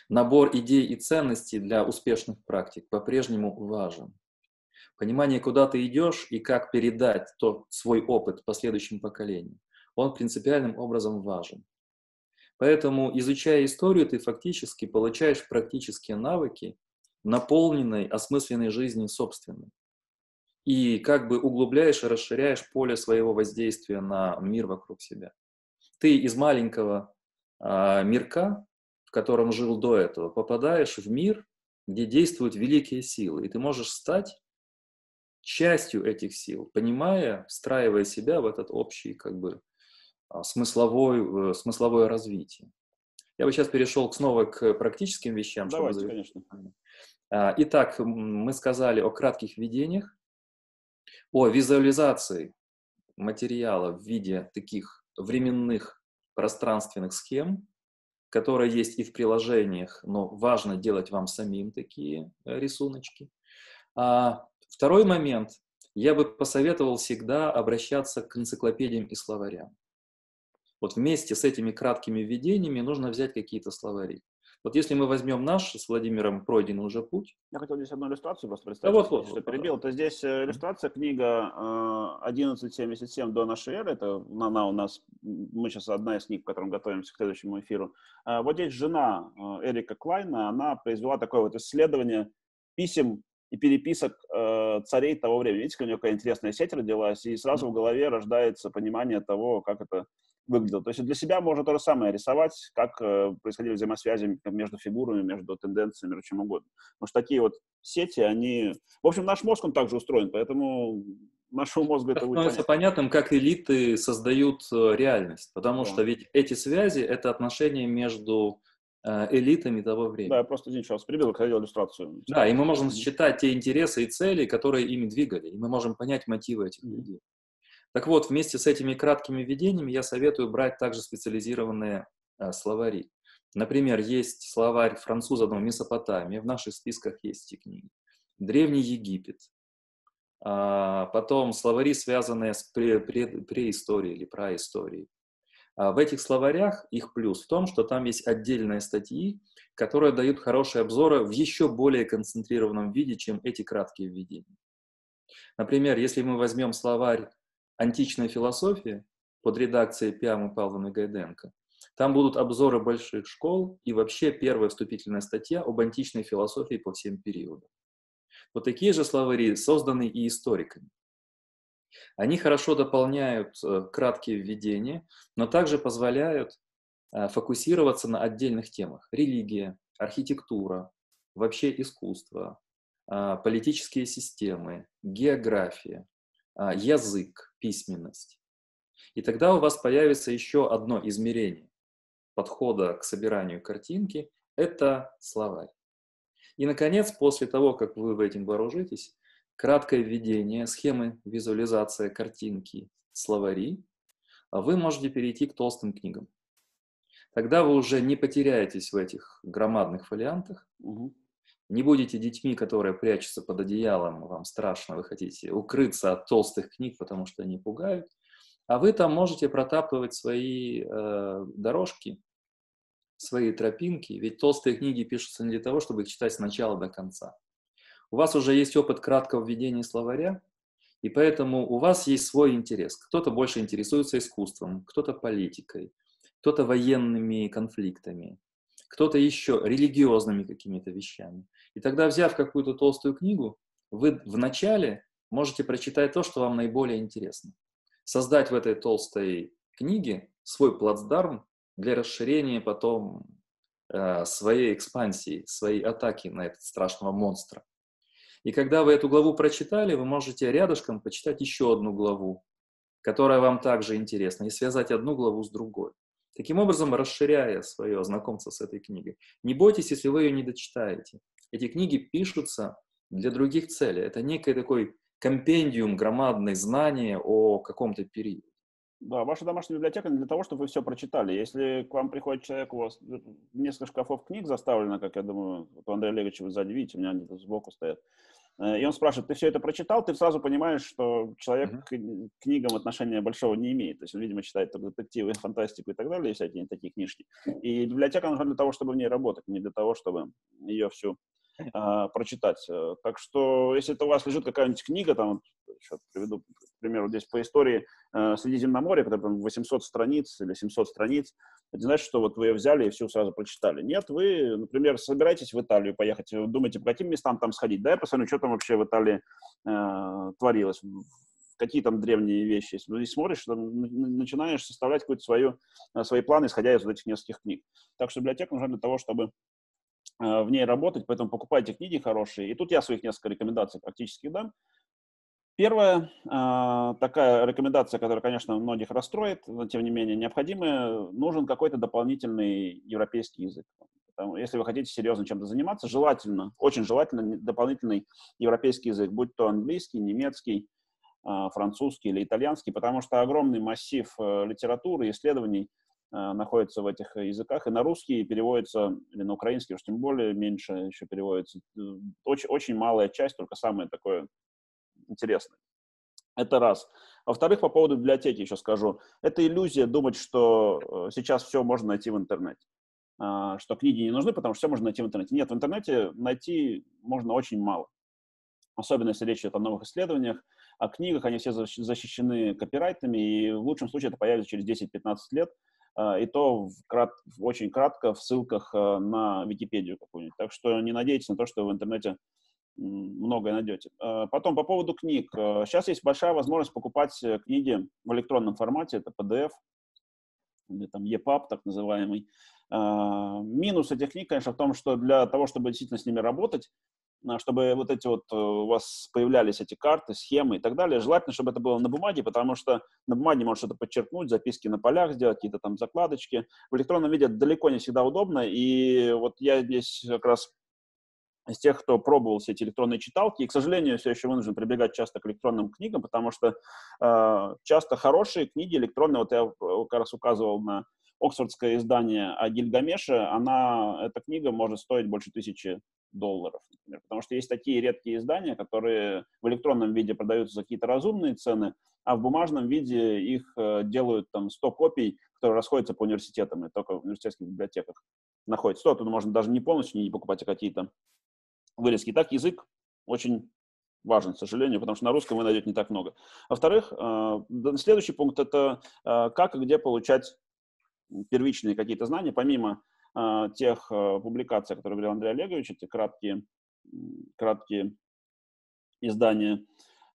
Набор идей и ценностей для успешных практик по-прежнему важен. Понимание, куда ты идешь и как передать тот свой опыт последующим поколениям, он принципиальным образом важен. Поэтому, изучая историю, ты фактически получаешь практические навыки наполненной, осмысленной жизни собственной. И как бы углубляешь и расширяешь поле своего воздействия на мир вокруг себя. Ты из маленького а, мирка, в котором жил до этого, попадаешь в мир, где действуют великие силы, и ты можешь стать частью этих сил, понимая, встраивая себя в этот общий, как бы, смысловой, смысловое развитие. Я бы сейчас перешел снова к практическим вещам. Давайте, чтобы... конечно. Итак, мы сказали о кратких видениях, о визуализации материала в виде таких временных пространственных схем, которые есть и в приложениях, но важно делать вам самим такие рисуночки. А второй момент. Я бы посоветовал всегда обращаться к энциклопедиям и словарям. Вот вместе с этими краткими введениями нужно взять какие-то словари. Вот если мы возьмем наш с Владимиром пройденный уже путь. Я хотел здесь одну иллюстрацию просто представить, да, вот, вот, что вот, перебил. Это здесь иллюстрация, книга тысяча сто семьдесят семь до нашей эры. Это она у нас, мы сейчас одна из книг, к которым готовимся к следующему эфиру. Вот здесь жена Эрика Клайна, она произвела такое вот исследование писем и переписок царей того времени. Видите, у нее какая интересная сеть родилась, и сразу в голове рождается понимание того, как это выглядело. То есть для себя можно то же самое рисовать, как э, происходили взаимосвязи между фигурами, между тенденциями, между чем угодно. Потому что такие вот сети, они... В общем, наш мозг, он также устроен, поэтому нашему мозгу это будет понятно. Понятным, как элиты создают реальность, потому да. что ведь эти связи — это отношения между элитами того времени. Да, я просто один час прибил, хотел иллюстрацию. Да, и мы можем считать те интересы и цели, которые ими двигали, и мы можем понять мотивы этих mm-hmm. людей. Так вот, вместе с этими краткими введениями я советую брать также специализированные э, словари. Например, есть словарь француза «Месопотамия», в наших списках есть эти книги. «Древний Египет», а, потом словари, связанные с пре, пре, преисторией или праисторией. А в этих словарях их плюс в том, что там есть отдельные статьи, которые дают хорошие обзоры в еще более концентрированном виде, чем эти краткие введения. Например, если мы возьмем словарь «Античная философия» под редакцией Пиамы Павловны Гайденко. Там будут обзоры больших школ и вообще первая вступительная статья об античной философии по всем периодам. Вот такие же словари созданы и историками. Они хорошо дополняют краткие введения, но также позволяют фокусироваться на отдельных темах. Религия, архитектура, вообще искусство, политические системы, география, язык, письменность. И тогда у вас появится еще одно измерение подхода к собиранию картинки — это словарь. И, наконец, после того, как вы этим вооружитесь, краткое введение, схемы, визуализация картинки, словари, вы можете перейти к толстым книгам. Тогда вы уже не потеряетесь в этих громадных фолиантах, угу. Не будете детьми, которые прячутся под одеялом, вам страшно, вы хотите укрыться от толстых книг, потому что они пугают. А вы там можете протаптывать свои э, дорожки, свои тропинки, ведь толстые книги пишутся не для того, чтобы их читать с начала до конца. У вас уже есть опыт краткого введения словаря, и поэтому у вас есть свой интерес. Кто-то больше интересуется искусством, кто-то политикой, кто-то военными конфликтами, кто-то еще религиозными какими-то вещами. И тогда, взяв какую-то толстую книгу, вы вначале можете прочитать то, что вам наиболее интересно. Создать в этой толстой книге свой плацдарм для расширения потом э, своей экспансии, своей атаки на этого страшного монстра. И когда вы эту главу прочитали, вы можете рядышком почитать еще одну главу, которая вам также интересна, и связать одну главу с другой. Таким образом, расширяя свое знакомство с этой книгой. Не бойтесь, если вы ее не дочитаете. Эти книги пишутся для других целей. Это некий такой компендиум, громадное знание о каком-то периоде. Да, ваша домашняя библиотека для того, чтобы вы все прочитали. Если к вам приходит человек, у вас несколько шкафов книг заставлено, как я думаю, у Андрея Олеговича вы сзади видите, у меня где-то сбоку стоят. И он спрашивает, ты все это прочитал, ты сразу понимаешь, что человек mm-hmm. к книгам отношения большого не имеет. То есть он, видимо, читает детективы, фантастику и так далее, и всякие такие книжки. И библиотека нужна для того, чтобы в ней работать, не для того, чтобы ее всю э, прочитать. Так что, если это у вас лежит какая-нибудь книга, там, сейчас приведу, к примеру, здесь по истории э, Средиземноморья, которая восемьсот страниц или семьсот страниц, это не значит, что вот вы ее взяли и все сразу прочитали. Нет, вы, например, собираетесь в Италию поехать, думаете, по каким местам там сходить. Да, я посмотрю, что там вообще в Италии э, творилось, какие там древние вещи. И смотришь, там, начинаешь составлять какую-то свою, свои планы, исходя из вот этих нескольких книг. Так что библиотека нужна для того, чтобы э, в ней работать, поэтому покупайте книги хорошие. И тут я своих несколько рекомендаций практически дам. Первая э, такая рекомендация, которая, конечно, многих расстроит, но, тем не менее, необходимая, нужен какой-то дополнительный европейский язык. Там, если вы хотите серьезно чем-то заниматься, желательно, очень желательно дополнительный европейский язык, будь то английский, немецкий, э, французский или итальянский, потому что огромный массив э, литературы, исследований э, находится в этих языках, и на русский переводится, или на украинский, уж тем более меньше еще переводится. Очень, очень малая часть, только самое такое интересно. Это раз. Во-вторых, по поводу библиотеки еще скажу. Это иллюзия думать, что сейчас все можно найти в интернете. Что книги не нужны, потому что все можно найти в интернете. Нет, в интернете найти можно очень мало. Особенно, если речь идет о новых исследованиях, о книгах. Они все защищены копирайтами, и в лучшем случае это появится через десять-пятнадцать лет. И то в крат... очень кратко в ссылках на Википедию какую-нибудь. Так что не надейтесь на то, что в интернете многое найдете. Потом, по поводу книг. Сейчас есть большая возможность покупать книги в электронном формате. Это пи ди эф, или там и паб, так называемый. Минус этих книг, конечно, в том, что для того, чтобы действительно с ними работать, чтобы вот эти вот у вас появлялись эти карты, схемы и так далее, желательно, чтобы это было на бумаге, потому что на бумаге можно что-то подчеркнуть, записки на полях сделать, какие-то там закладочки. В электронном виде это далеко не всегда удобно, и вот я здесь как раз из тех, кто пробовал все эти электронные читалки. И, к сожалению, все еще вынужден прибегать часто к электронным книгам, потому что э, часто хорошие книги электронные, вот я как раз указывал на оксфордское издание о Гильгамеше, она, эта книга может стоить больше тысячи долларов, например, потому что есть такие редкие издания, которые в электронном виде продаются за какие-то разумные цены, а в бумажном виде их э, делают там сто копий, которые расходятся по университетам и только в университетских библиотеках находятся. Тут можно даже не полностью не покупать, а какие-то вырезки. Итак, язык очень важен, к сожалению, потому что на русском вы найдете не так много. Во-вторых, э, следующий пункт — это э, как и где получать первичные какие-то знания, помимо э, тех э, публикаций, о которых говорил Андрей Олегович, эти краткие, краткие издания.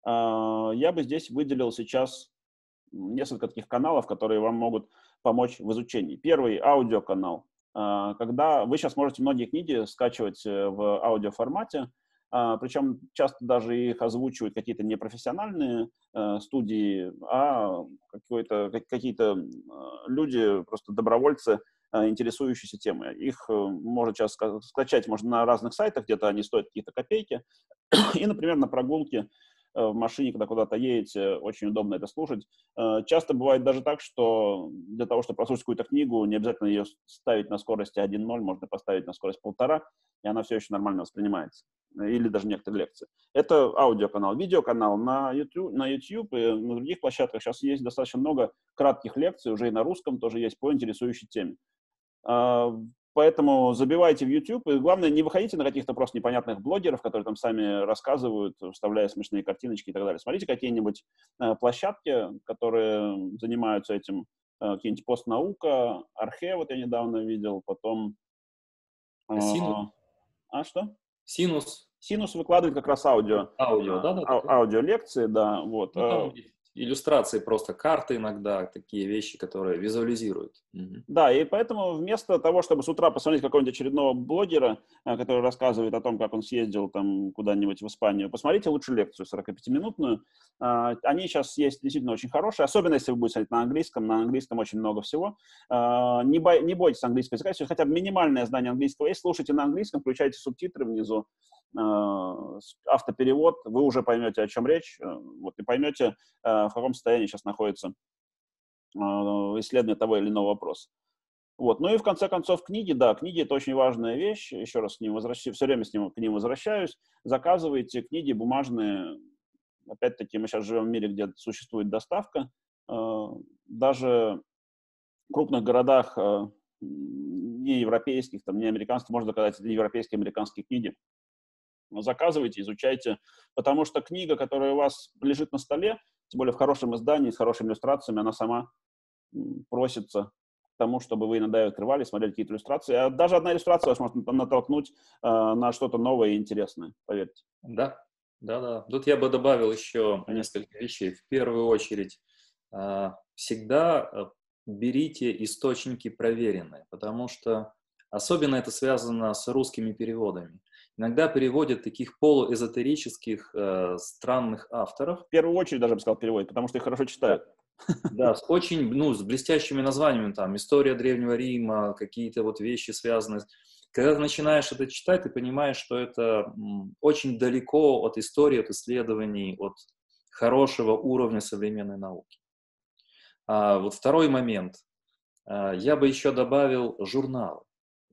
Э, я бы здесь выделил сейчас несколько таких каналов, которые вам могут помочь в изучении. Первый — аудиоканал. Когда вы сейчас можете многие книги скачивать в аудиоформате, причем часто даже их озвучивают какие-то непрофессиональные студии, а какие-то люди, просто добровольцы, интересующиеся темой. Их можно сейчас скачать можно на разных сайтах, где-то они стоят какие-то копейки. И, например, на прогулке в машине, когда куда-то едете, очень удобно это слушать. Часто бывает даже так, что для того, чтобы прослушать какую-то книгу, не обязательно ее ставить на скорости один ноль, можно поставить на скорость полтора, и она все еще нормально воспринимается. Или даже некоторые лекции. Это аудиоканал, видеоканал на YouTube, на YouTube и на других площадках. Сейчас есть достаточно много кратких лекций, уже и на русском тоже есть по интересующей теме. Поэтому забивайте в YouTube. И главное, не выходите на каких-то просто непонятных блогеров, которые там сами рассказывают, вставляя смешные картиночки и так далее. Смотрите какие-нибудь э, площадки, которые занимаются этим. Э, какие-нибудь постнаука, Архе, вот я недавно видел, потом... Э, Синус. А что? Синус. Синус выкладывает как раз аудио. Аудио, да? да, а, да. Аудиолекции, да. Вот. Ну, иллюстрации, просто карты иногда, такие вещи, которые визуализируют. Угу. Да, и поэтому вместо того, чтобы с утра посмотреть какого-нибудь очередного блогера, который рассказывает о том, как он съездил там куда-нибудь в Испанию, посмотрите лучше лекцию сорокапятиминутную. Они сейчас есть действительно очень хорошие, особенно если вы будете смотреть на английском. На английском очень много всего. Не, бой, не бойтесь английского языка, если хотя бы минимальное знание английского есть, слушайте на английском, включайте субтитры внизу, автоперевод, вы уже поймете, о чем речь, вот, и поймете, в каком состоянии сейчас находится исследование того или иного вопроса. Вот. Ну и в конце концов книги, да, книги — это очень важная вещь, еще раз к ним возвращаюсь, все время с ним, к ним возвращаюсь, заказывайте книги бумажные, опять-таки мы сейчас живем в мире, где существует доставка, даже в крупных городах не европейских, там, не американских, можно заказать европейские, американские книги. Заказывайте, изучайте, потому что книга, которая у вас лежит на столе, тем более в хорошем издании, с хорошими иллюстрациями, она сама просится к тому, чтобы вы иногда ее открывали, смотрели какие-то иллюстрации. А даже одна иллюстрация вас может натолкнуть э, на что-то новое и интересное, поверьте. Да, да, да. Тут я бы добавил еще несколько вещей. В первую очередь, э, всегда берите источники проверенные, потому что особенно это связано с русскими переводами. Иногда переводят таких полуэзотерических э, странных авторов. В первую очередь, даже я бы сказал, переводят, потому что их хорошо читают. Да, с очень, ну, с блестящими названиями, там, история Древнего Рима, какие-то вот вещи связаны. Когда ты начинаешь это читать, ты понимаешь, что это очень далеко от истории, от исследований, от хорошего уровня современной науки. А, вот второй момент. А, я бы еще добавил журналы.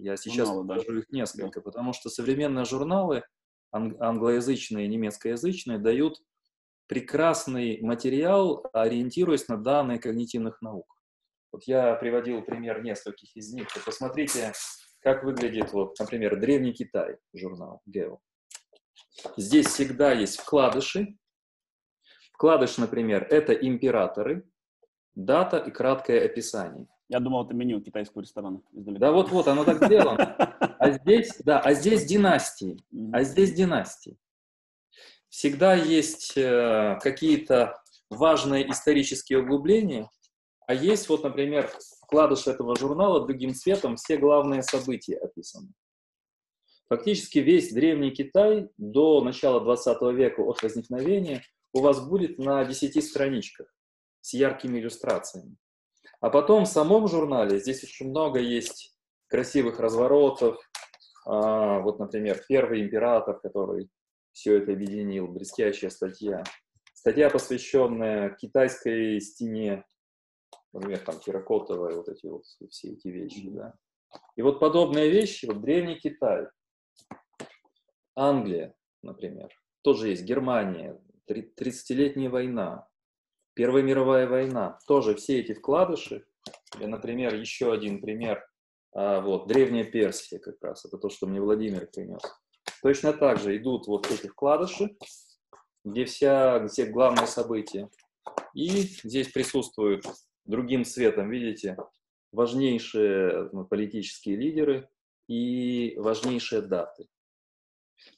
Я сейчас журналы, покажу да. их несколько, да. потому что современные журналы, анг- англоязычные и немецкоязычные, дают прекрасный материал, ориентируясь на данные когнитивных наук. Вот я приводил пример нескольких из них. И посмотрите, как выглядит, вот, например, Древний Китай, журнал Geo. Здесь всегда есть вкладыши. Вкладыш, например, это императоры, дата и краткое описание. Я думал, это меню китайского ресторана. Издалека. Да, вот-вот, оно так сделано. А здесь, да, а здесь династии. А здесь династии. Всегда есть э, какие-то важные исторические углубления, а есть, вот, например, вкладыш этого журнала другим цветом, все главные события описаны. Фактически весь Древний Китай до начала двадцатого века от возникновения у вас будет на десяти страничках с яркими иллюстрациями. А потом в самом журнале здесь очень много есть красивых разворотов. А, вот, например, первый император, который все это объединил, блестящая статья. Статья, посвященная китайской стене, например, там терракотовая, вот эти вот, все эти вещи. Да. И вот подобные вещи, вот Древний Китай, Англия, например, тоже есть Германия, тридцатилетняя война. Первая мировая война, тоже все эти вкладыши. И, например, еще один пример, вот, Древняя Персия как раз, это то, что мне Владимир принес. Точно так же идут вот эти вкладыши, где вся, все главные события. И здесь присутствуют другим цветом, видите, важнейшие политические лидеры и важнейшие даты.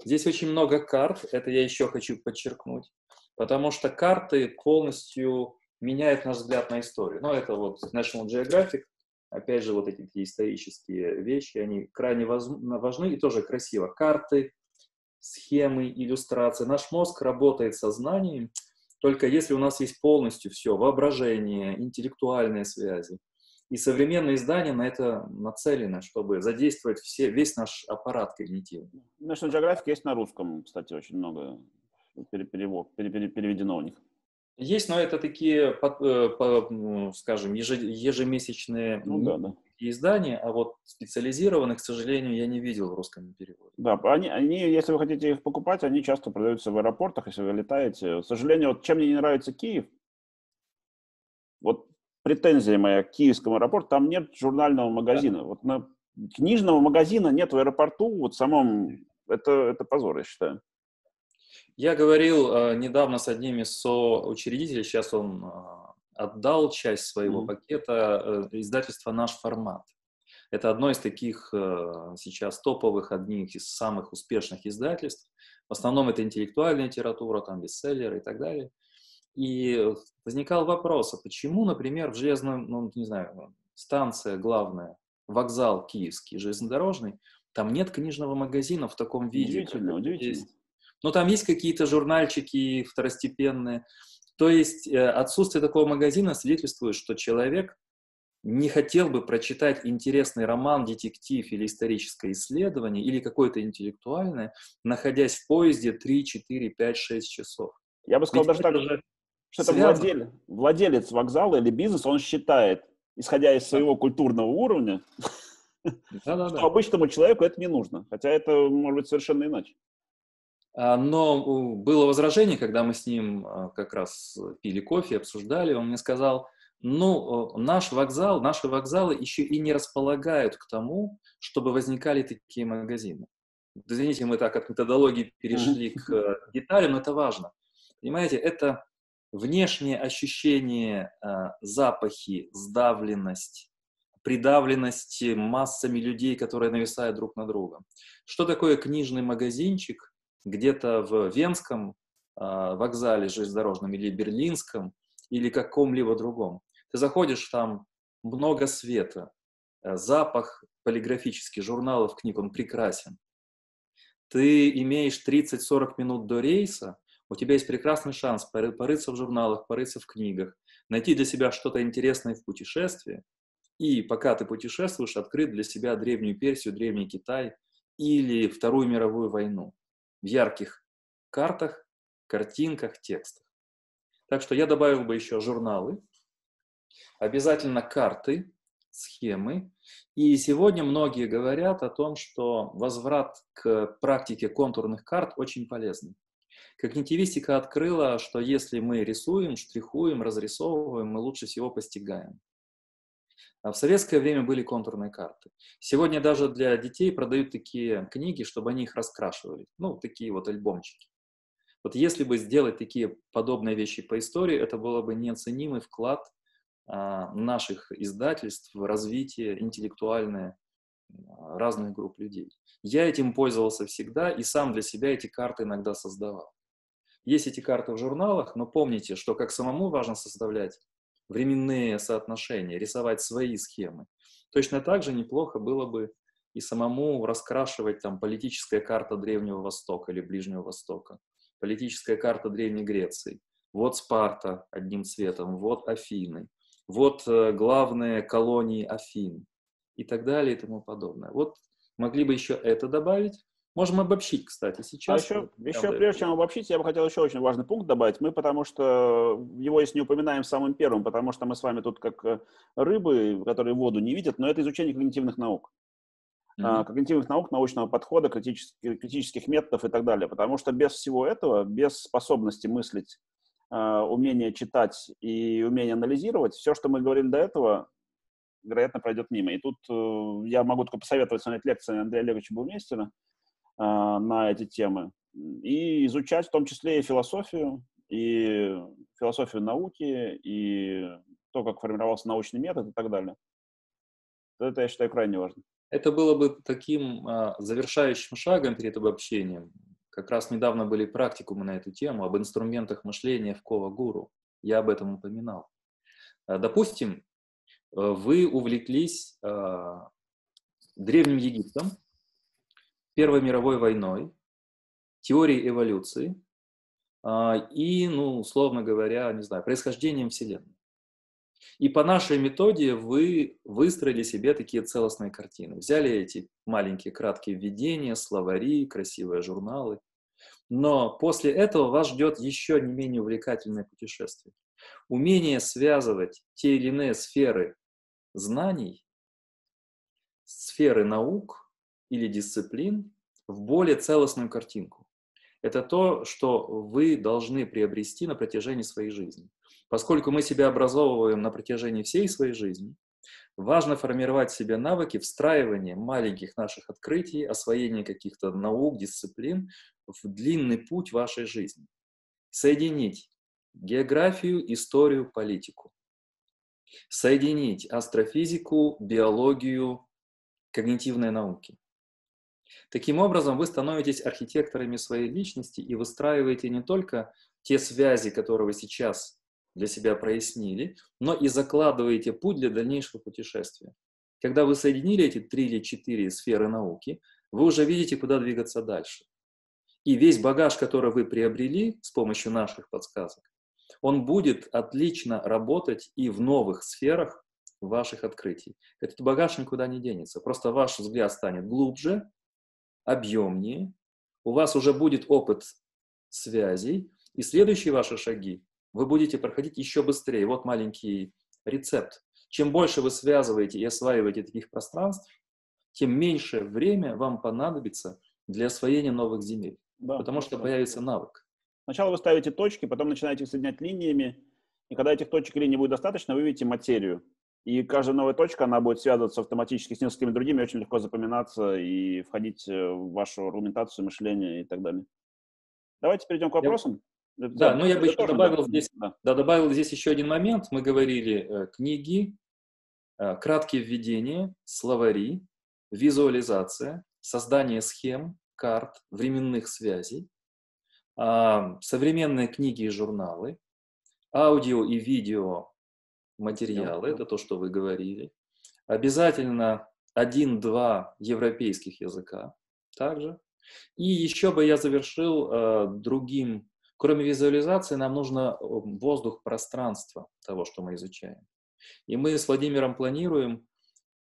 Здесь очень много карт, это я еще хочу подчеркнуть. Потому что карты полностью меняют наш взгляд на историю. Ну, это вот National Geographic, опять же, вот эти исторические вещи, они крайне важны и тоже красиво. Карты, схемы, иллюстрации. Наш мозг работает сознанием, только если у нас есть полностью все, воображение, интеллектуальные связи. И современные издания на это нацелены, чтобы задействовать все, весь наш аппарат когнитивный. National Geographic есть на русском, кстати, очень много. перевод, переведено у них? Есть, но это такие, скажем, ежемесячные ну, да, да. издания, а вот специализированных, к сожалению, я не видел в русском переводе. Да, они, они, если вы хотите их покупать, они часто продаются в аэропортах, если вы летаете. К сожалению, вот чем мне не нравится Киев, вот претензия моя к киевскому аэропорту, там нет журнального магазина. Да. Вот на, книжного магазина нет в аэропорту, вот самом, это, это позор, я считаю. Я говорил э, недавно с одним из соучредителей, сейчас он э, отдал часть своего mm-hmm. пакета, э, издательство «Наш формат». Это одно из таких э, сейчас топовых, одних из самых успешных издательств. В основном это интеллектуальная литература, там бестселлеры и так далее. И возникал вопрос, а почему, например, в железном, ну, не знаю, станция главная, вокзал киевский, железнодорожный, там нет книжного магазина в таком виде. Удивительно, удивительно. Есть. Но там есть какие-то журнальчики второстепенные. То есть отсутствие такого магазина свидетельствует, что человек не хотел бы прочитать интересный роман, детектив или историческое исследование, или какое-то интеллектуальное, находясь в поезде три, четыре, пять, шесть часов. Я бы сказал, ведь даже так, же что это владелец, владелец вокзала или бизнес, он считает, исходя из своего культурного уровня, что обычному человеку это не нужно. Хотя это может быть совершенно иначе. Но было возражение, когда мы с ним как раз пили кофе, обсуждали, он мне сказал, ну, наш вокзал, наши вокзалы еще и не располагают к тому, чтобы возникали такие магазины. Извините, мы так от методологии перешли к деталям, но это важно. Понимаете, это внешнее ощущение, запахи, сдавленность, придавленность массами людей, которые нависают друг на друга. Что такое книжный магазинчик? Где-то в Венском э, вокзале железнодорожном или Берлинском или каком-либо другом. Ты заходишь, там много света, э, запах полиграфических журналов, книг, он прекрасен. Ты имеешь тридцать-сорок минут до рейса, у тебя есть прекрасный шанс поры- порыться в журналах, порыться в книгах, найти для себя что-то интересное в путешествии. И пока ты путешествуешь, открыть для себя Древнюю Персию, Древний Китай или Вторую мировую войну. В ярких картах, картинках, текстах. Так что я добавил бы еще журналы, обязательно карты, схемы. И сегодня многие говорят о том, что возврат к практике контурных карт очень полезен. Когнитивистика открыла, что если мы рисуем, штрихуем, разрисовываем, мы лучше всего постигаем. А в советское время были контурные карты. Сегодня даже для детей продают такие книги, чтобы они их раскрашивали. Ну, такие вот альбомчики. Вот если бы сделать такие подобные вещи по истории, это был бы неоценимый вклад а, наших издательств в развитие интеллектуальное а, разных групп людей. Я этим пользовался всегда и сам для себя эти карты иногда создавал. Есть эти карты в журналах, но помните, что как самому важно составлять временные соотношения, рисовать свои схемы. Точно так же неплохо было бы и самому раскрашивать там политическая карта Древнего Востока или Ближнего Востока, политическая карта Древней Греции. Вот Спарта одним цветом, вот Афины, вот э, главные колонии Афин и так далее и тому подобное. Вот могли бы еще это добавить. Можем обобщить, кстати, сейчас. А еще, еще прежде чем обобщить, я бы хотел еще очень важный пункт добавить. Мы, потому что его, если не упоминаем самым первым, потому что мы с вами тут как рыбы, которые воду не видят, но это изучение когнитивных наук. Mm-hmm. Когнитивных наук, научного подхода, критических, критических методов и так далее. Потому что без всего этого, без способности мыслить, умения читать и умения анализировать, все, что мы говорили до этого, вероятно, пройдет мимо. И тут я могу только посоветовать смотреть лекции Андрея Олеговича Бурмистера на эти темы, и изучать в том числе и философию, и философию науки, и то, как формировался научный метод и так далее. Это, я считаю, крайне важно. Это было бы таким а, завершающим шагом перед обобщением. Как раз недавно были практикумы на эту тему об инструментах мышления в Кова-гуру. Я об этом упоминал. А, допустим, вы увлеклись а, Древним Египтом, Первой мировой войной, теорией эволюции а, и, ну, условно говоря, не знаю, происхождением Вселенной. И по нашей методе вы выстроили себе такие целостные картины. Взяли эти маленькие краткие введения, словари, красивые журналы. Но после этого вас ждет еще не менее увлекательное путешествие. Умение связывать те или иные сферы знаний, сферы наук или дисциплин в более целостную картинку. Это то, что вы должны приобрести на протяжении своей жизни. Поскольку мы себя образовываем на протяжении всей своей жизни, важно формировать в себе навыки встраивания маленьких наших открытий, освоения каких-то наук, дисциплин в длинный путь вашей жизни. Соединить географию, историю, политику. Соединить астрофизику, биологию, когнитивные науки. Таким образом, вы становитесь архитекторами своей личности и выстраиваете не только те связи, которые вы сейчас для себя прояснили, но и закладываете путь для дальнейшего путешествия. Когда вы соединили эти три или четыре сферы науки, вы уже видите, куда двигаться дальше. И весь багаж, который вы приобрели с помощью наших подсказок, он будет отлично работать и в новых сферах ваших открытий. Этот багаж никуда не денется, просто ваш взгляд станет глубже, объемнее, у вас уже будет опыт связей, и следующие ваши шаги вы будете проходить еще быстрее. Вот маленький рецепт. Чем больше вы связываете и осваиваете таких пространств, тем меньше время вам понадобится для освоения новых земель, да, потому что появится навык. Сначала вы ставите точки, потом начинаете их соединять линиями, и когда этих точек и линий будет достаточно, вы видите материю. И каждая новая точка, она будет связываться автоматически с несколькими другими, очень легко запоминаться и входить в вашу аргументацию, мышление и так далее. Давайте перейдем к вопросам. Да, да, но я бы еще добавил, да. Здесь, да. Да, добавил здесь еще один момент. Мы говорили э, книги, э, краткие введения, словари, визуализация, создание схем, карт, временных связей, э, современные книги и журналы, аудио и видео материалы, да, это да. То, что вы говорили. Обязательно один-два европейских языка также. И еще бы я завершил э, другим. Кроме визуализации, нам нужно воздух пространства того, что мы изучаем. И мы с Владимиром планируем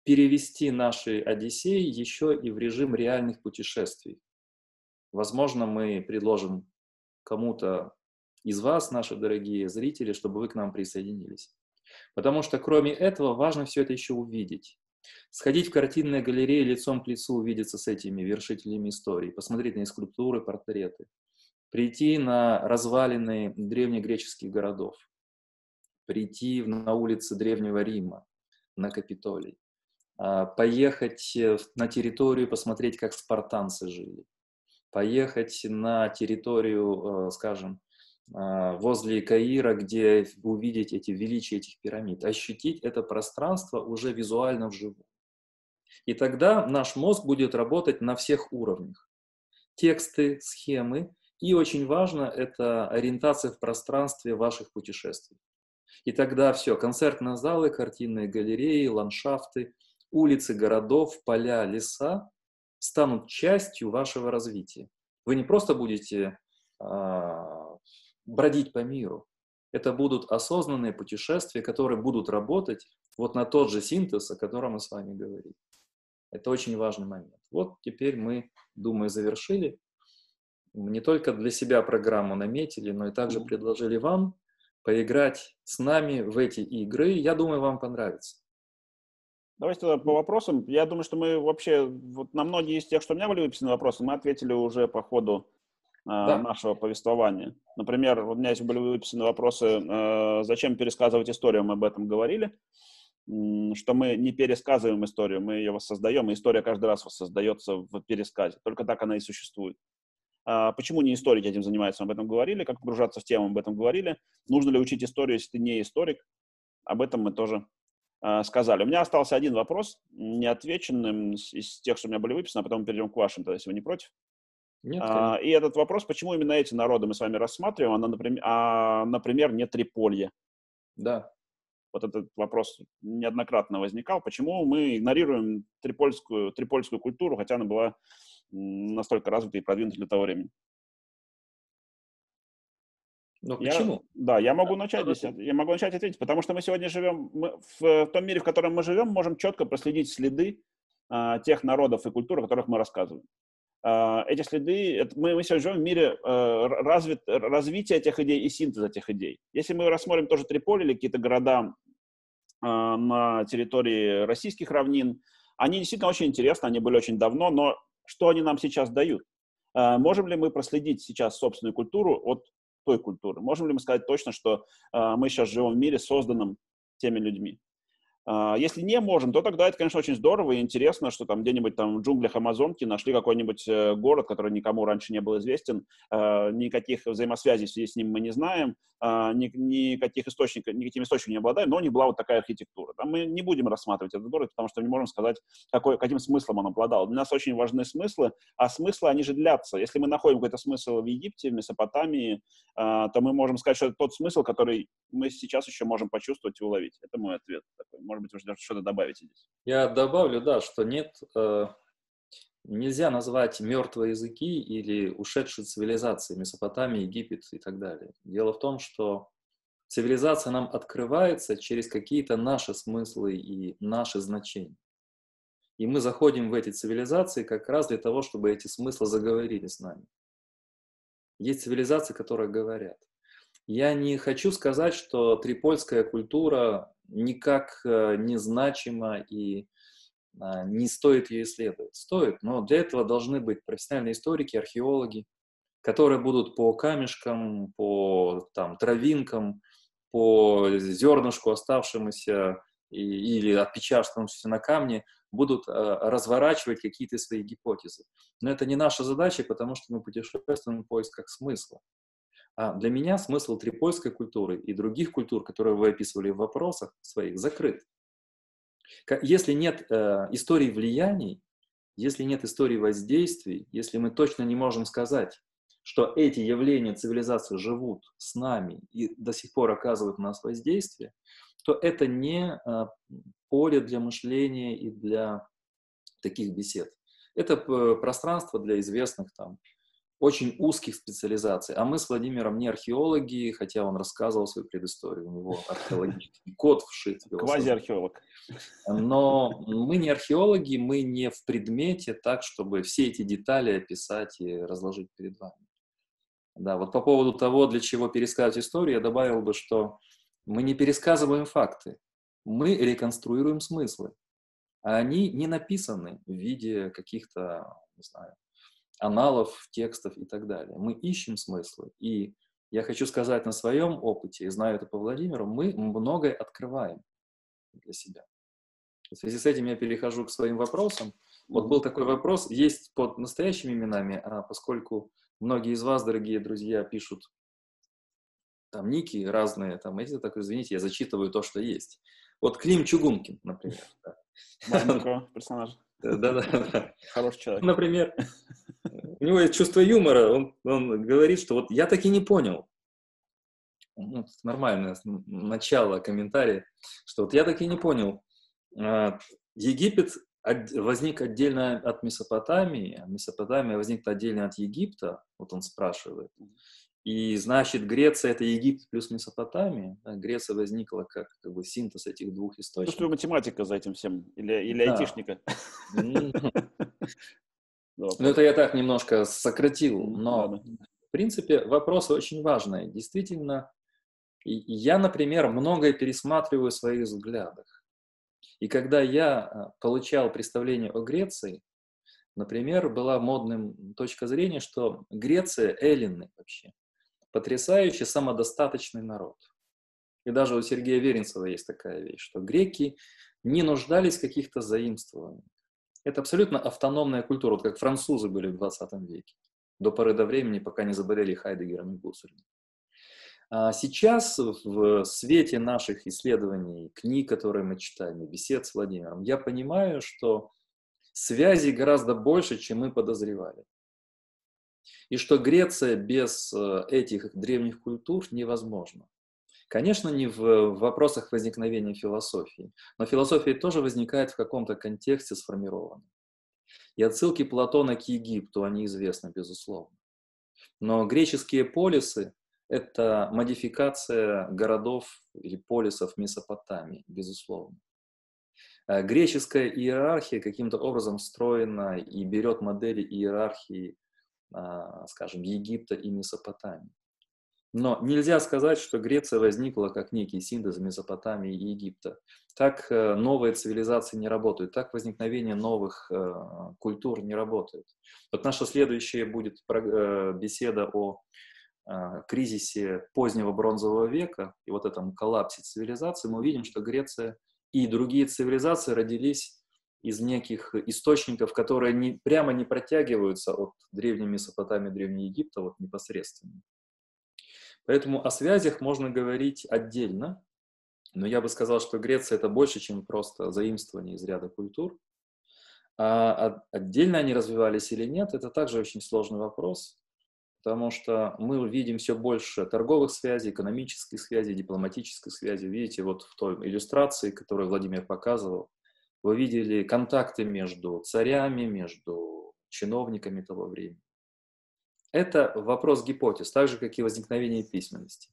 перевести наши Одиссеи еще и в режим реальных путешествий. Возможно, мы предложим кому-то из вас, наши дорогие зрители, чтобы вы к нам присоединились. Потому что кроме этого важно все это еще увидеть. Сходить в картинные галереи лицом к лицу, увидеться с этими вершителями истории, посмотреть на их скульптуры, портреты. Прийти на развалины древнегреческих городов, прийти на улицы Древнего Рима, на Капитолий, поехать на территорию, посмотреть, как спартанцы жили, поехать на территорию, скажем, возле Каира, где увидеть эти величия этих пирамид, ощутить это пространство уже визуально вживую. И тогда наш мозг будет работать на всех уровнях. Тексты, схемы. И очень важно – это ориентация в пространстве ваших путешествий. И тогда все – концертные залы, картинные галереи, ландшафты, улицы городов, поля, леса – станут частью вашего развития. Вы не просто будете а, бродить по миру. Это будут осознанные путешествия, которые будут работать вот на тот же синтез, о котором мы с вами говорили. Это очень важный момент. Вот теперь мы, думаю, завершили. Не только для себя программу наметили, но и также предложили вам поиграть с нами в эти игры. Я думаю, вам понравится. Давайте тогда по вопросам. Я думаю, что мы вообще вот на многие из тех, что у меня были выписаны вопросы, мы ответили уже по ходу э, да. нашего повествования. Например, у меня были выписаны вопросы, э, зачем пересказывать историю, мы об этом говорили. Что мы не пересказываем историю, мы ее воссоздаем, и история каждый раз воссоздается в пересказе. Только так она и существует. Почему не историки этим занимаются, мы об этом говорили, как погружаться в тему, об этом говорили. Нужно ли учить историю, если ты не историк, об этом мы тоже э, сказали. У меня остался один вопрос, неотвеченным из, из тех, что у меня были выписаны, а потом мы перейдем к вашим, тогда, если вы не против. Нет, а, и этот вопрос, почему именно эти народы мы с вами рассматриваем, а, например, а, например не Триполье. Да. Вот этот вопрос неоднократно возникал. Почему мы игнорируем трипольскую, трипольскую культуру, хотя она была настолько развитой и продвинутой для того времени. Но я, почему? Да, я могу, да, начать, да, я могу начать ответить, потому что мы сегодня живем, мы в, в том мире, в котором мы живем, можем четко проследить следы а, тех народов и культур, о которых мы рассказываем. Эти следы, мы, мы сейчас живем в мире э, развит, развития этих идей и синтеза этих идей. Если мы рассмотрим тоже Триполи или какие-то города э, на территории российских равнин, они действительно очень интересны, они были очень давно, но что они нам сейчас дают? Э, можем ли мы проследить сейчас собственную культуру от той культуры? Можем ли мы сказать точно, что э, мы сейчас живем в мире, созданном теми людьми? Если не можем, то тогда это, конечно, очень здорово и интересно, что там где-нибудь там в джунглях Амазонки нашли какой-нибудь город, который никому раньше не был известен, никаких взаимосвязей в связи с ним мы не знаем, никаких источников, никаким источником не обладаем, но у них была вот такая архитектура. Мы не будем рассматривать этот город, потому что не можем сказать, какой, каким смыслом он обладал. Для нас очень важны смыслы, а смыслы, они же длятся. Если мы находим какой-то смысл в Египте, в Месопотамии, то мы можем сказать, что это тот смысл, который мы сейчас еще можем почувствовать и уловить. Это мой ответ такой. Может быть, вы что-то добавите здесь? Я добавлю, да, что нет, э, нельзя назвать мертвые языки или ушедшие цивилизации, Месопотамия, Египет и так далее. Дело в том, что цивилизация нам открывается через какие-то наши смыслы и наши значения. И мы заходим в эти цивилизации как раз для того, чтобы эти смыслы заговорили с нами. Есть цивилизации, которые говорят. Я не хочу сказать, что трипольская культура никак незначима и не стоит ее исследовать. Стоит, но для этого должны быть профессиональные историки, археологи, которые будут по камешкам, по там, травинкам, по зернышку оставшемуся и, или отпечатавшемуся на камне, будут разворачивать какие-то свои гипотезы. Но это не наша задача, потому что мы путешествуем в поисках смысла. А для меня смысл трипольской культуры и других культур, которые вы описывали в вопросах своих, закрыт. Если нет э, истории влияний, если нет истории воздействий, если мы точно не можем сказать, что эти явления цивилизации живут с нами и до сих пор оказывают на нас воздействие, то это не э, поле для мышления и для таких бесед. Это э, пространство для известных там, очень узких специализаций. А мы с Владимиром не археологи, хотя он рассказывал свою предысторию, у него археологический код вшит. Квазиархеолог. Но мы не археологи, мы не в предмете так, чтобы все эти детали описать и разложить перед вами. Да, вот по поводу того, для чего пересказывать историю, я добавил бы, что мы не пересказываем факты, мы реконструируем смыслы. А они не написаны в виде каких-то, не знаю, аналов, текстов и так далее. Мы ищем смыслы. И я хочу сказать на своем опыте, и знаю это по Владимиру, мы многое открываем для себя. В связи с этим я перехожу к своим вопросам. Вот был такой вопрос, есть под настоящими именами, а поскольку многие из вас, дорогие друзья, пишут там ники разные, там, если так, извините, я зачитываю то, что есть. Вот Клим Чугункин, например. Маленького персонажа. Да-да-да. Хороший человек. Например, у него есть чувство юмора, он, он говорит, что вот я так и не понял. Ну, нормальное начало комментария, что вот я так и не понял. Египет возник отдельно от Месопотамии, а Месопотамия возникла отдельно от Египта, вот он спрашивает. И значит, Греция — это Египет плюс Месопотамия. Да? Греция возникла как, как бы синтез этих двух источников. Ну, что математика за этим всем? Или, или да. айтишника? Ну, это я так немножко сократил. Но, в принципе, вопрос очень важный. Действительно, я, например, многое пересматриваю в своих взглядах. И когда я получал представление о Греции, например, была модным точка зрения, что Греция — эллины вообще. Потрясающий самодостаточный народ. И даже у Сергея Веренцева есть такая вещь, что греки не нуждались в каких-то заимствованиях. Это абсолютно автономная культура, вот как французы были в двадцатом веке, до поры до времени, пока не заболели Хайдеггером и Гусерлем. А сейчас в свете наших исследований, книг, которые мы читаем, бесед с Владимиром, я понимаю, что связей гораздо больше, чем мы подозревали. И что Греция без этих древних культур невозможна. Конечно, не в вопросах возникновения философии, но философия тоже возникает в каком-то контексте сформированном. И отсылки Платона к Египту, они известны, безусловно. Но греческие полисы — это модификация городов или полисов Месопотамии, безусловно. Греческая иерархия каким-то образом встроена и берет модели иерархии, скажем, Египта и Месопотамии. Но нельзя сказать, что Греция возникла как некий синтез Месопотамии и Египта. Так новые цивилизации не работают, так возникновение новых культур не работает. Вот наша следующая будет беседа о кризисе позднего бронзового века и вот этом коллапсе цивилизации. Мы увидим, что Греция и другие цивилизации родились из неких источников, которые не, прямо не протягиваются от древней Месопотамии, древней Египта вот непосредственно. Поэтому о связях можно говорить отдельно, но я бы сказал, что Греция — это больше, чем просто заимствование из ряда культур. А отдельно они развивались или нет — это также очень сложный вопрос, потому что мы видим все больше торговых связей, экономических связей, дипломатических связей. Видите, вот в той иллюстрации, которую Владимир показывал, вы видели контакты между царями, между чиновниками того времени. Это вопрос гипотез, так же, как и возникновение письменности.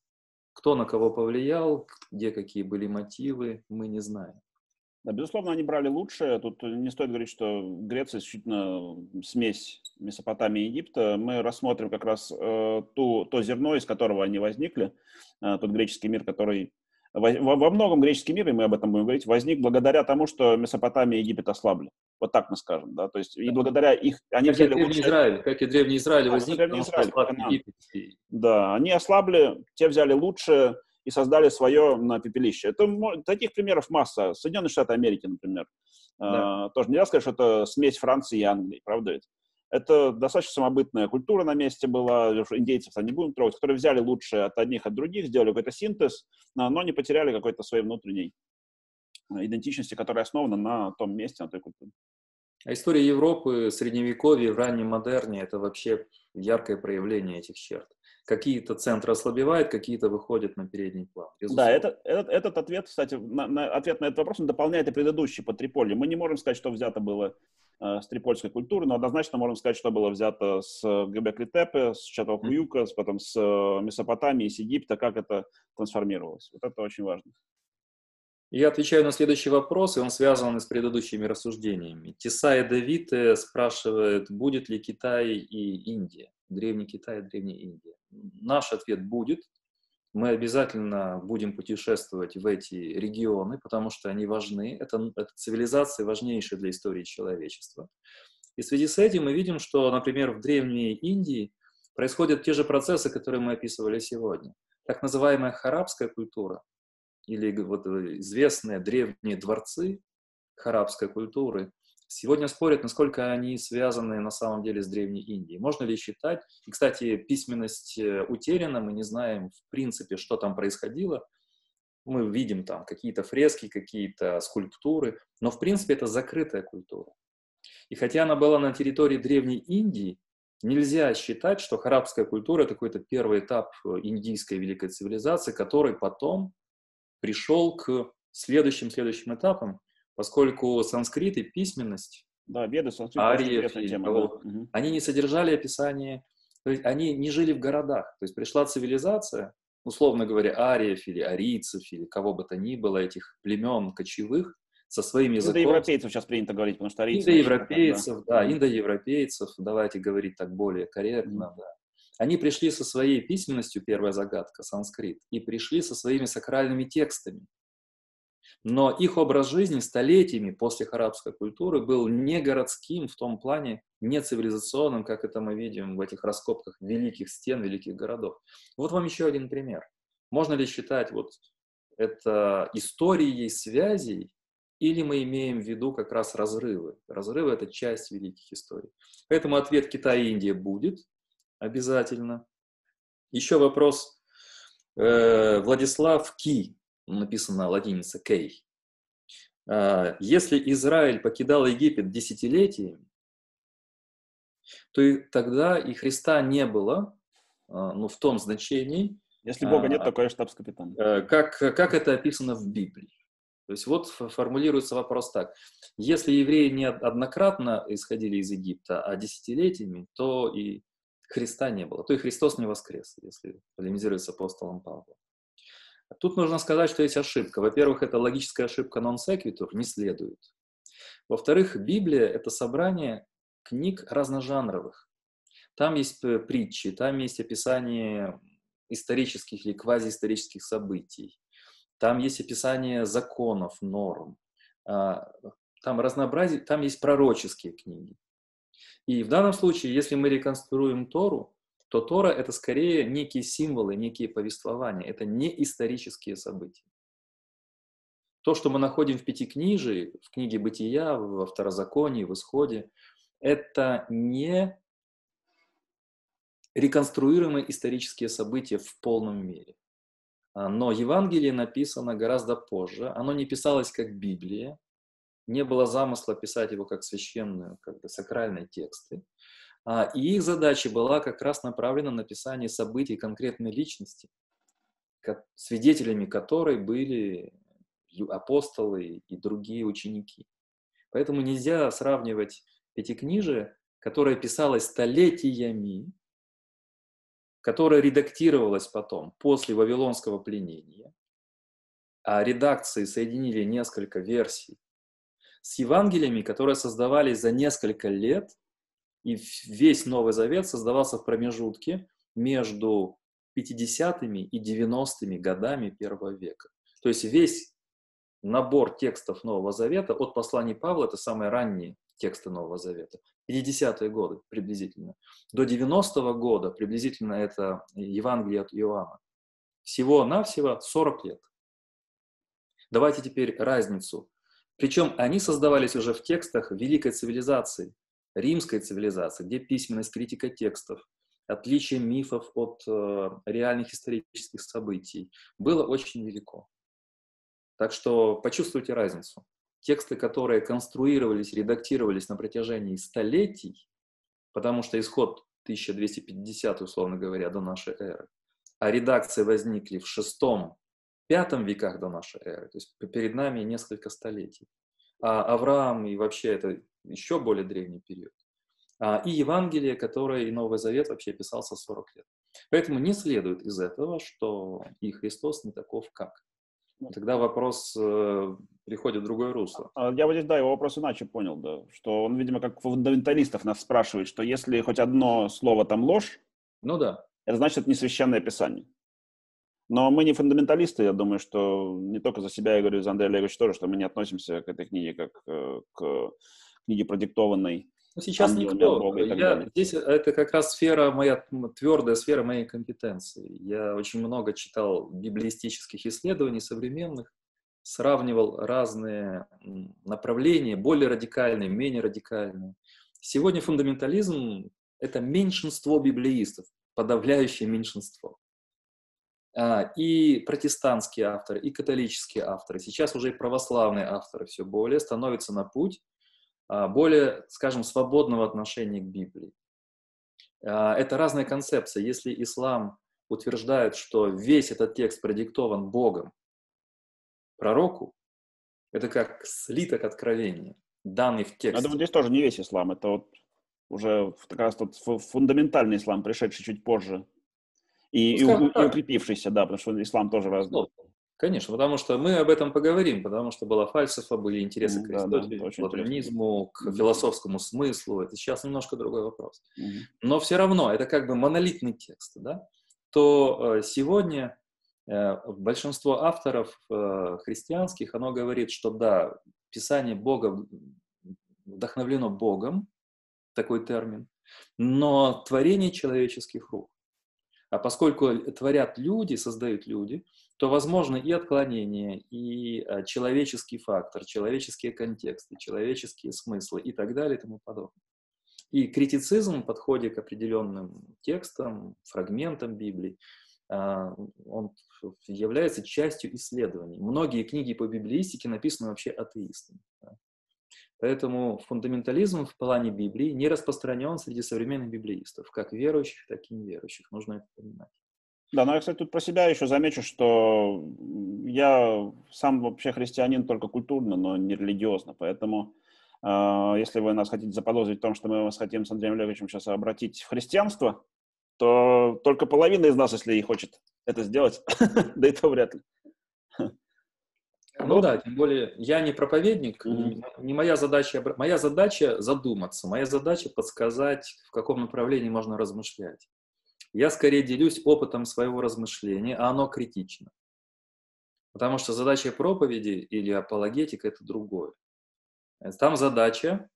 Кто на кого повлиял, где какие были мотивы, мы не знаем. Да, безусловно, они брали лучшее. Тут не стоит говорить, что Греция исключительно смесь Месопотамии и Египта. Мы рассмотрим как раз э, ту, то зерно, из которого они возникли, э, тот греческий мир, который... Во, во многом греческий мир, и мы об этом будем говорить, возник благодаря тому, что Месопотамия и Египет ослабли. Вот так мы скажем, да, то есть и благодаря их... Они как, взяли и лучше... Израиль, как и Древний Израиль да, возник, Древний Израиль, Египет. Да, они ослабли, те взяли лучше и создали свое на пепелище. Это, таких примеров масса. Соединенные Штаты Америки, например. Да. А, тоже нельзя сказать, что это смесь Франции и Англии, правда ведь? Это достаточно самобытная культура на месте была, индейцев-то не будем трогать, которые взяли лучшее от одних, от других, сделали какой-то синтез, но не потеряли какой-то своей внутренней идентичности, которая основана на том месте, на той культуре. А история Европы, Средневековья, в раннем модерне — это вообще яркое проявление этих черт. Какие-то центры ослабевают, какие-то выходят на передний план. Безусловно. Да, этот, этот, этот ответ, кстати, на, на, ответ на этот вопрос он дополняет и предыдущий по Триполи. Мы не можем сказать, что взято было э, с трипольской культуры, но однозначно можем сказать, что было взято с Гебекли Тепе, с Чаталхуюка, mm-hmm. потом с э, Месопотамии, с Египта, как это трансформировалось. Вот это очень важно. Я отвечаю на следующий вопрос, и он связан с предыдущими рассуждениями. Тесая Давиде спрашивает, будет ли Китай и Индия, Древний Китай и Древняя Индия. Наш ответ будет. Мы обязательно будем путешествовать в эти регионы, потому что они важны. Это, это цивилизации важнейшие для истории человечества. И в связи с этим мы видим, что, например, в Древней Индии происходят те же процессы, которые мы описывали сегодня. Так называемая харапская культура, или вот известные древние дворцы харапской культуры, сегодня спорят, насколько они связаны на самом деле с Древней Индией. Можно ли считать? И, кстати, письменность утеряна, мы не знаем в принципе, что там происходило. Мы видим там какие-то фрески, какие-то скульптуры, но в принципе это закрытая культура. И хотя она была на территории Древней Индии, нельзя считать, что харапская культура — это какой-то первый этап индийской великой цивилизации, который потом пришел к следующим-следующим этапам, поскольку санскрит и письменность, да, веды, санскрит, ариев, и, тема, да. Угу. Они не содержали описания, то есть они не жили в городах. То есть пришла цивилизация, условно говоря, ариев или арийцев, или кого бы то ни было, этих племен кочевых, со своим языком. Индоевропейцев сейчас принято говорить, потому что арийцы... Индоевропейцев, так, да, да индоевропейцев, давайте говорить так более корректно, mm-hmm. да. Они пришли со своей письменностью, первая загадка, санскрит, и пришли со своими сакральными текстами. Но их образ жизни столетиями после харапской культуры был не городским, в том плане не цивилизационным, как это мы видим в этих раскопках великих стен, великих городов. Вот вам еще один пример. Можно ли считать вот это историей связей, или мы имеем в виду как раз разрывы? Разрывы — это часть великих историй. Поэтому ответ Китай и Индия будет обязательно. Еще вопрос. Владислав Ки. Написано латиница «кей». Если Израиль покидал Египет десятилетиями, то и тогда и Христа не было, ну, в том значении... Если Бога нет, то, конечно, штабс-капитан. Как, как это описано в Библии. То есть вот формулируется вопрос так. Если евреи не однократно исходили из Египта, а десятилетиями, то и Христа не было. То и Христос не воскрес, если полемизируется апостолом Павлом. Тут нужно сказать, что есть ошибка. Во-первых, это логическая ошибка non sequitur, не следует. Во-вторых, Библия — это собрание книг разножанровых. Там есть притчи, там есть описание исторических или квазиисторических событий, там есть описание законов, норм, там разнообразие, там есть пророческие книги. И в данном случае, если мы реконструируем Тору, то Тора — это скорее некие символы, некие повествования, это не исторические события. То, что мы находим в Пятикнижии, в книге Бытия, во Второзаконии, в Исходе, это не реконструируемые исторические события в полном мере. Но Евангелие написано гораздо позже, оно не писалось как Библия, не было замысла писать его как священные, как бы сакральные тексты. И их задача была как раз направлена на написание событий конкретной личности, свидетелями которой были апостолы и другие ученики. Поэтому нельзя сравнивать Пятикнижие, которое писалось столетиями, которое редактировалось потом, после Вавилонского пленения, а редакции соединили несколько версий, с Евангелиями, которые создавались за несколько лет, и весь Новый Завет создавался в промежутке между пятидесятыми и девяностыми годами первого века. То есть весь набор текстов Нового Завета, от посланий Павла, это самые ранние тексты Нового Завета, пятидесятые годы приблизительно, до девяностого года приблизительно это Евангелие от Иоанна. Всего-навсего сорок лет. Давайте теперь разницу. Причем они создавались уже в текстах великой цивилизации, римской цивилизации, где письменность, критика текстов, отличие мифов от э, реальных исторических событий было очень велико. Так что почувствуйте разницу. Тексты, которые конструировались, редактировались на протяжении столетий, потому что Исход тысяча двести пятидесятый, условно говоря, до нашей эры, а редакции возникли в шестом, пятом веках до нашей эры, то есть перед нами несколько столетий. А Авраам и вообще это еще более древний период. А, и Евангелие, которое и Новый Завет вообще писался сорок лет. Поэтому не следует из этого, что и Христос не таков как. Тогда вопрос э, приходит в другое русло. Я вот здесь, да, его вопрос иначе понял, да, что он, видимо, как фундаменталистов нас спрашивает, что если хоть одно слово там ложь, ну да, это значит, это не священное писание. Но мы не фундаменталисты, я думаю, что не только за себя, я говорю, за Андрея Олеговича тоже, что мы не относимся к этой книге как к книге, продиктованной. Ну, сейчас никто. Я, здесь это как раз сфера моя, твердая сфера моей компетенции. Я очень много читал библеистических исследований современных, сравнивал разные направления, более радикальные, менее радикальные. Сегодня фундаментализм — это меньшинство библеистов, подавляющее меньшинство. И протестантские авторы, и католические авторы, сейчас уже и православные авторы все более становятся на путь более, скажем, свободного отношения к Библии. Это разные концепции. Если ислам утверждает, что весь этот текст продиктован Богом, пророку, это как слиток откровения, данный в тексте. Я думаю, здесь тоже не весь ислам, это вот уже как раз тот фундаментальный ислам, пришедший чуть позже. И, ну, и, и укрепившийся, да, потому что ислам тоже раздул. Конечно, потому что мы об этом поговорим, потому что была фальсафа, были интересы mm, к Аристотелю, да, да, к платонизму, к философскому смыслу. Это сейчас немножко другой вопрос. Mm. Но все равно, это как бы монолитный текст, да? То э, сегодня э, большинство авторов э, христианских, оно говорит, что да, Писание Бога вдохновлено Богом, такой термин, но творение человеческих рук. А поскольку творят люди, создают люди, то возможно и отклонение, и человеческий фактор, человеческие контексты, человеческие смыслы и так далее и тому подобное. И критицизм в подходе к определенным текстам, фрагментам Библии, он является частью исследований. Многие книги по библеистике написаны вообще атеистами. Поэтому фундаментализм в плане Библии не распространен среди современных библеистов, как верующих, так и неверующих. Нужно это понимать. Да, но я, кстати, тут про себя еще замечу, что я сам вообще христианин только культурно, но не религиозно. Поэтому, э, если вы нас хотите заподозрить в том, что мы вас хотим с Андреем Олеговичем сейчас обратить в христианство, то только половина из нас, если и хочет это сделать, да и то вряд ли. Ну да, тем более я не проповедник, mm-hmm. не моя задача, моя задача задуматься, моя задача подсказать, в каком направлении можно размышлять. Я скорее делюсь опытом своего размышления, а оно критично. Потому что задача проповеди или апологетика — это другое. Там задача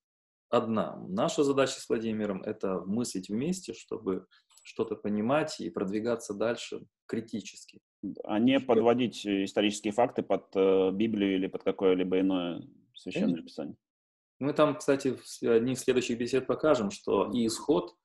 одна. Наша задача с Владимиром — это мыслить вместе, чтобы что-то понимать и продвигаться дальше критически. А не подводить исторические факты под э, Библию или под какое-либо иное священное писание. Мы там, кстати, в одних следующих бесед покажем, что и исход,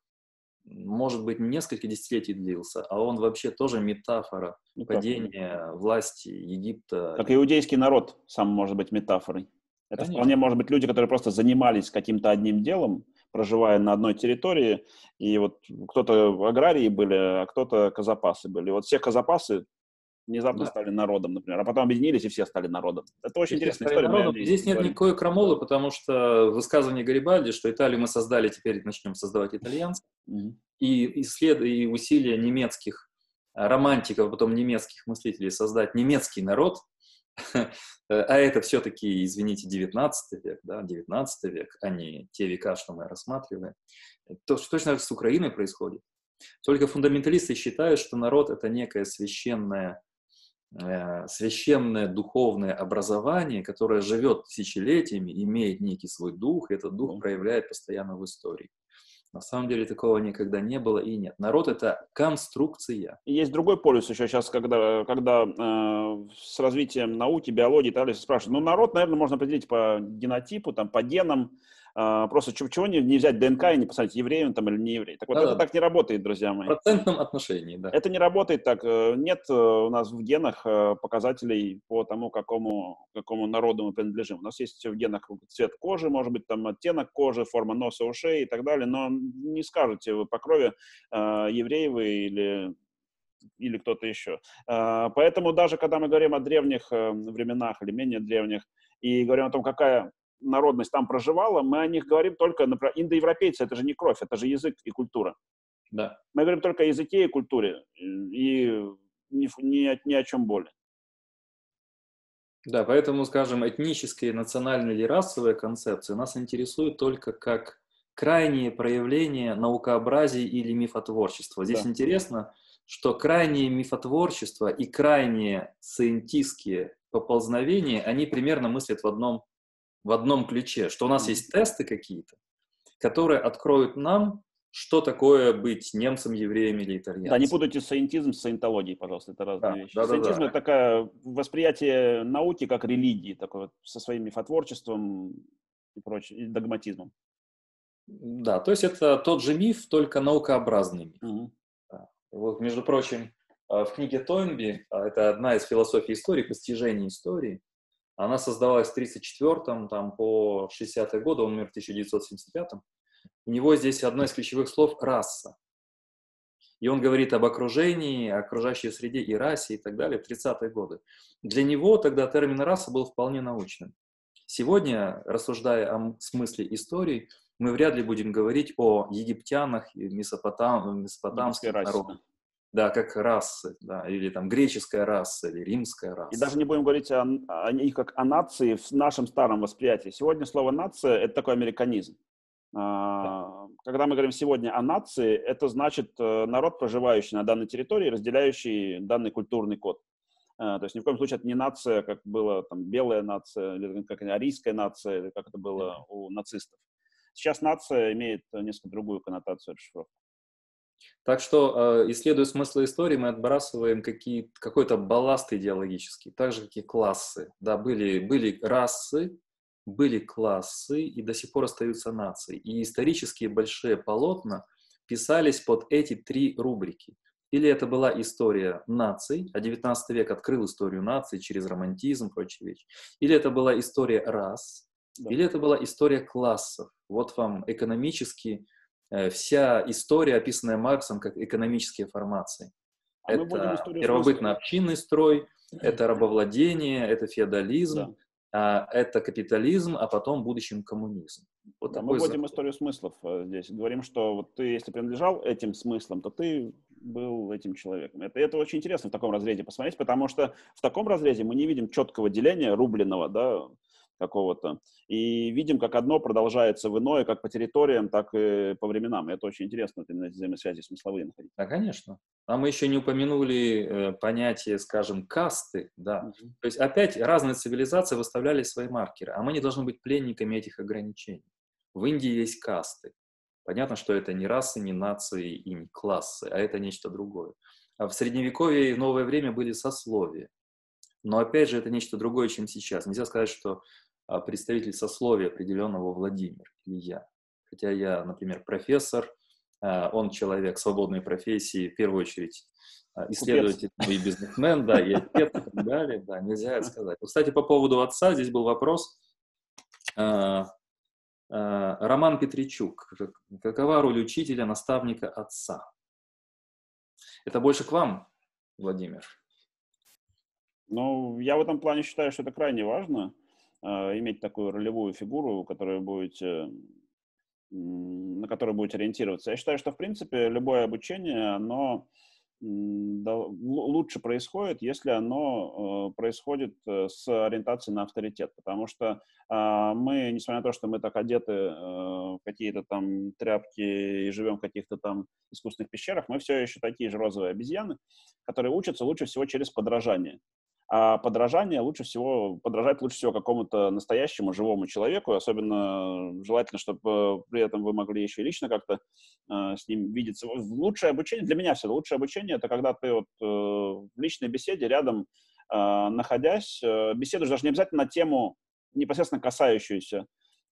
может быть, несколько десятилетий длился, а он вообще тоже метафора ну, падения как? власти Египта. Как иудейский народ сам может быть метафорой. Это Конечно. вполне может быть люди, которые просто занимались каким-то одним делом, проживая на одной территории, и вот кто-то аграрии были, а кто-то казапасы были. Вот все казапасы внезапно да. стали народом, например, а потом объединились, и все стали народом. Это очень интересная история. Народом. Здесь нет никакой крамолы, потому что высказывание Гарибальди, что Италию мы создали, теперь начнем создавать итальянцев, mm-hmm. и, исслед... и усилия немецких романтиков, потом немецких мыслителей создать немецкий народ, а это все-таки, извините, девятнадцатый век, да, девятнадцатый век, а не те века, что мы рассматриваем. То, что точно с Украиной происходит. Только фундаменталисты считают, что народ — это некое священное, э, священное духовное образование, которое живет тысячелетиями, имеет некий свой дух, и этот дух проявляет постоянно в истории. На самом деле такого никогда не было и нет. Народ — это конструкция. И есть другой полюс еще сейчас, когда, когда э, с развитием науки, биологии и так далее спрашивают. Ну, народ, наверное, можно определить по генотипу, там, по генам. Э, просто чего, чего не, не взять ДНК и не посмотреть, еврей он там или не еврей. Так вот, да, это да. так не работает, друзья мои. В процентном отношении, да. Это не работает так. Нет у нас в генах показателей по тому, какому, какому народу мы принадлежим. У нас есть в генах цвет кожи, может быть, там оттенок кожи, форма носа, ушей и так далее, но не скажете вы по крови, э, евреи вы или, или кто-то еще. Э, поэтому даже когда мы говорим о древних э, временах или менее древних, и говорим о том, какая народность там проживала, мы о них говорим только, например, индоевропейцы — это же не кровь, это же язык и культура. Да. Мы говорим только о языке и культуре, и ни, ни, ни о чем более. Да, поэтому, скажем, этнические, национальные или расовые концепции нас интересуют только как крайние проявления наукообразия или мифотворчества. Здесь да. интересно, что крайние мифотворчества и крайние сциентистские поползновения, они примерно мыслят в одном, в одном ключе, что у нас есть тесты какие-то, которые откроют нам, что такое быть немцем, евреем или итальянцем. Да, не путайте саентизм с саентологией, пожалуйста, это разные да, вещи. Да, саентизм да, да. — это такое восприятие науки как религии, такое, со своим мифотворчеством и прочим, и догматизмом. Да, то есть это тот же миф, только наукообразный миф. Mm-hmm. Да. Вот, между прочим, в книге Тойнби, это одна из философий истории, постижений истории, она создавалась в тысяча девятьсот тридцать четвёртом там, по шестидесятые годы, он умер в тысяча девятьсот семьдесят пятом. У него здесь одно из ключевых слов — раса. И он говорит об окружении, окружающей среде и расе и так далее в тридцатые годы. Для него тогда термин «раса» был вполне научным. Сегодня, рассуждая о смысле истории, мы вряд ли будем говорить о египтянах, месопотам, месопотамских народах. Да, как расы, да, или там греческая раса, или римская раса. И даже не будем говорить о, о них как о нации в нашем старом восприятии. Сегодня слово «нация» — это такой американизм. Да. Когда мы говорим сегодня о нации, это значит народ, проживающий на данной территории, разделяющий данный культурный код. То есть ни в коем случае это не нация, как была там белая нация, или как арийская нация, или как это было да. у нацистов. Сейчас нация имеет несколько другую коннотацию расшифровки. Так что, исследуя смысл истории, мы отбрасываем какие, какой-то балласт идеологический, так же, как и классы. Да, были, были расы, были классы, и до сих пор остаются нации. И исторические большие полотна писались под эти три рубрики. Или это была история наций, а девятнадцатый век открыл историю наций через романтизм и прочие вещи. Или это была история рас, да. или это была история классов. Вот вам экономически э, вся история, описанная Марксом как экономические формации. А это первобытно-общинный строй, это рабовладение, это феодализм, да. это капитализм, а потом в будущем коммунизм. Вот мы вводим историю смыслов здесь. Говорим, что вот ты, если принадлежал этим смыслам, то ты был этим человеком. Это, это очень интересно в таком разрезе посмотреть, потому что в таком разрезе мы не видим четкого деления, рубленого, да, какого-то, и видим, как одно продолжается в иное, как по территориям, так и по временам. И это очень интересно, именно эти взаимосвязи смысловые находить. Да, конечно. А мы еще не упомянули э, понятие, скажем, касты, да. Угу. То есть опять разные цивилизации выставляли свои маркеры, а мы не должны быть пленниками этих ограничений. В Индии есть касты. Понятно, что это не расы, не нации и не классы, а это нечто другое. А в Средневековье и в новое время были сословия. Но опять же, это нечто другое, чем сейчас. Нельзя сказать, что представитель сословия определенного Владимир или я. Хотя я, например, профессор, он человек свободной профессии, в первую очередь исследователь и бизнесмен, да, и отец, и так далее, да, нельзя это сказать. Кстати, по поводу отца, здесь был вопрос. Роман Петричук. Какова роль учителя, наставника, отца? Это больше к вам, Владимир? Ну, я в этом плане считаю, что это крайне важно. Иметь такую ролевую фигуру, которая будет, на которую будете ориентироваться. Я считаю, что, в принципе, любое обучение, оно лучше происходит, если оно происходит с ориентацией на авторитет. Потому что мы, несмотря на то, что мы так одеты в какие-то там тряпки и живем в каких-то там искусственных пещерах, мы все еще такие же розовые обезьяны, которые учатся лучше всего через подражание. А подражание лучше всего, подражать лучше всего какому-то настоящему живому человеку, особенно желательно, чтобы при этом вы могли еще и лично как-то э, с ним видеться. Лучшее обучение, для меня всегда лучшее обучение, это когда ты вот, э, в личной беседе рядом э, находясь, э, беседуешь даже не обязательно на тему, непосредственно касающуюся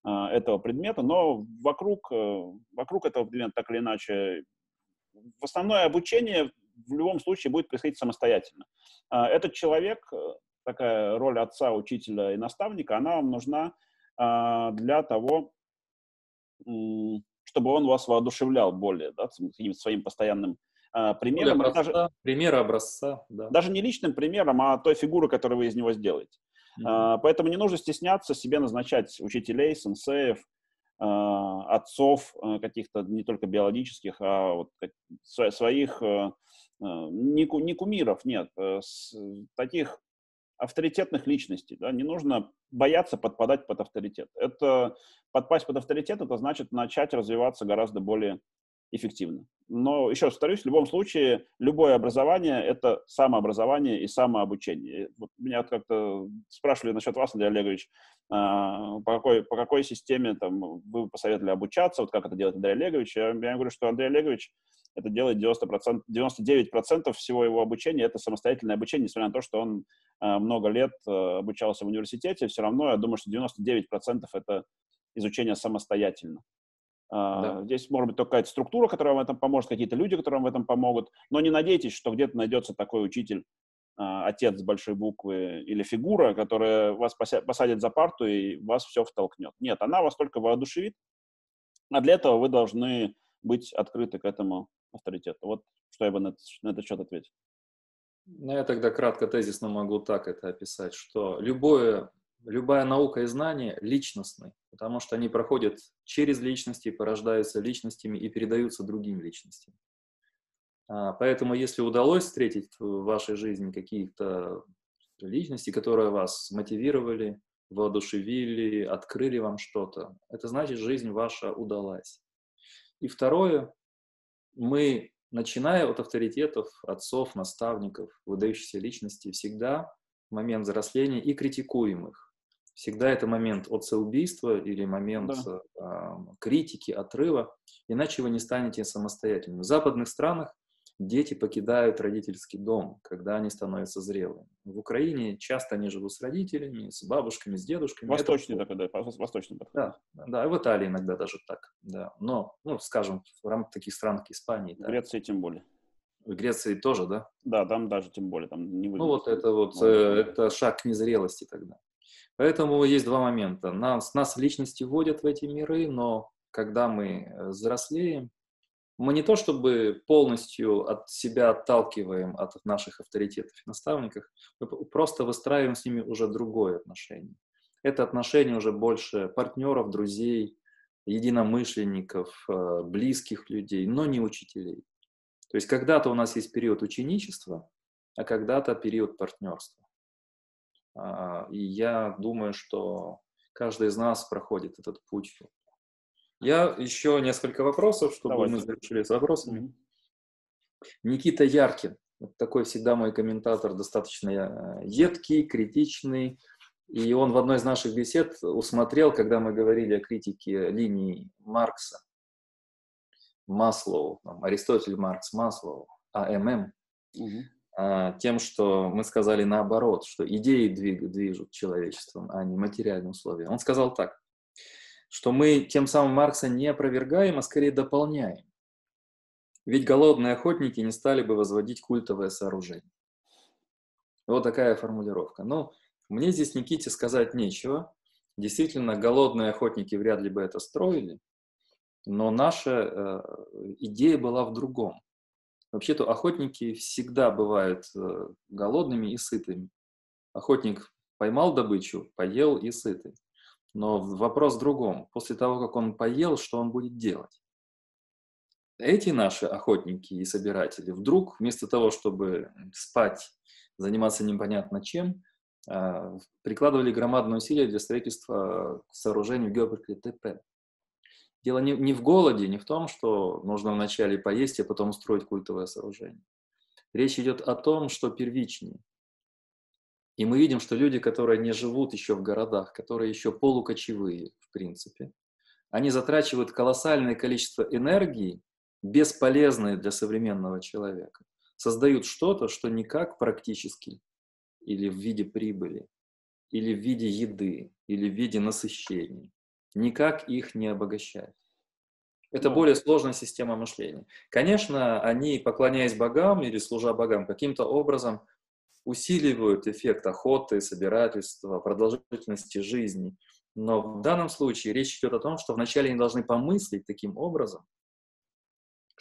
э, этого предмета, но вокруг, э, вокруг этого предмета так или иначе. В основное обучение в любом случае будет происходить самостоятельно. Этот человек, такая роль отца, учителя и наставника, она вам нужна для того, чтобы он вас воодушевлял более, да, своим постоянным примером. Образца, даже, пример образца. Да. Даже не личным примером, а той фигурой, которую вы из него сделаете. Mm-hmm. Поэтому не нужно стесняться себе назначать учителей, сенсеев, отцов каких-то, не только биологических, а вот своих, не, ку, не кумиров, нет, таких авторитетных личностей. Да? Не нужно бояться подпадать под авторитет. Это, подпасть под авторитет, это значит начать развиваться гораздо более эффективно. Но еще повторюсь, в любом случае, любое образование — это самообразование и самообучение. Вот меня как-то спрашивали насчет вас, Андрей Олегович, по какой, по какой системе там, вы посоветовали обучаться, вот как это делает Андрей Олегович. Я, я говорю, что Андрей Олегович это делает девяносто процентов, девяносто девять процентов всего его обучения — это самостоятельное обучение, несмотря на то, что он много лет обучался в университете, все равно я думаю, что девяносто девять процентов это изучение самостоятельно. Да. Здесь может быть только какая-то структура, которая вам в этом поможет, какие-то люди, которые вам в этом помогут. Но не надейтесь, что где-то найдется такой учитель, отец с большой буквы или фигура, которая вас посадит за парту и вас все втолкнет. Нет, она вас только воодушевит, а для этого вы должны быть открыты к этому авторитету. Вот что я бы на этот счет ответил. Ну, я тогда кратко, тезисно могу так это описать, что любое... Любая наука и знания личностны, потому что они проходят через личности, порождаются личностями и передаются другим личностям. Поэтому, если удалось встретить в вашей жизни какие-то личности, которые вас мотивировали, воодушевили, открыли вам что-то, это значит, жизнь ваша удалась. И второе, мы, начиная от авторитетов, отцов, наставников, выдающихся личностей, всегда в момент взросления и критикуем их. Всегда это момент отцеубийства или момент да. э, критики, отрыва, иначе вы не станете самостоятельными. В западных странах дети покидают родительский дом, когда они становятся зрелыми. В Украине часто они живут с родителями, с бабушками, с дедушками. Восточный это... такой, да, восточный подход. Да, да, и в Италии иногда даже так, да. Но, ну, скажем, в рамках таких стран, как Испании. В да. Греции тем более. В Греции тоже, да? Да, там даже тем более. Там не выглядит. Ну вот это вот, э, это шаг к незрелости тогда. Поэтому есть два момента. Нас, нас личности вводят в эти миры, но когда мы взрослеем, мы не то чтобы полностью от себя отталкиваем от наших авторитетов и наставников, мы просто выстраиваем с ними уже другое отношение. Это отношения уже больше партнеров, друзей, единомышленников, близких людей, но не учителей. То есть когда-то у нас есть период ученичества, а когда-то период партнерства. И я думаю, что каждый из нас проходит этот путь. Я еще несколько вопросов, чтобы Давайте. мы завершили с вопросами. Никита Яркин. Такой всегда мой комментатор, достаточно едкий, критичный. И он в одной из наших бесед усмотрел, когда мы говорили о критике линий Маркса, Маслоу, там, Аристотель, Маркс, Маслоу, а эм эм, угу. тем, что мы сказали наоборот, что идеи двиг, движут человечеством, а не материальные условия. Он сказал так, что мы тем самым Маркса не опровергаем, а скорее дополняем. Ведь голодные охотники не стали бы возводить культовое сооружение. Вот такая формулировка. Но мне здесь, Никите, сказать нечего. Действительно, голодные охотники вряд ли бы это строили, но наша э, идея была в другом. Вообще-то охотники всегда бывают э, голодными и сытыми. Охотник поймал добычу, поел и сытый. Но вопрос в другом. После того, как он поел, что он будет делать? Эти наши охотники и собиратели вдруг, вместо того, чтобы спать, заниматься непонятно чем, прикладывали громадные усилия для строительства сооружений в Гёбекли Тепе. Дело не, не в голоде, не в том, что нужно вначале поесть, а потом строить культовое сооружение. Речь идет о том, что первичнее. И мы видим, что люди, которые не живут еще в городах, которые еще полукочевые, в принципе, они затрачивают колоссальное количество энергии, бесполезные для современного человека, создают что-то, что никак практически, или в виде прибыли, или в виде еды, или в виде насыщения, никак их не обогащает. Это более сложная система мышления. Конечно, они, поклоняясь богам или служа богам, каким-то образом усиливают эффект охоты, собирательства, продолжительности жизни. Но в данном случае речь идет о том, что вначале они должны помыслить таким образом,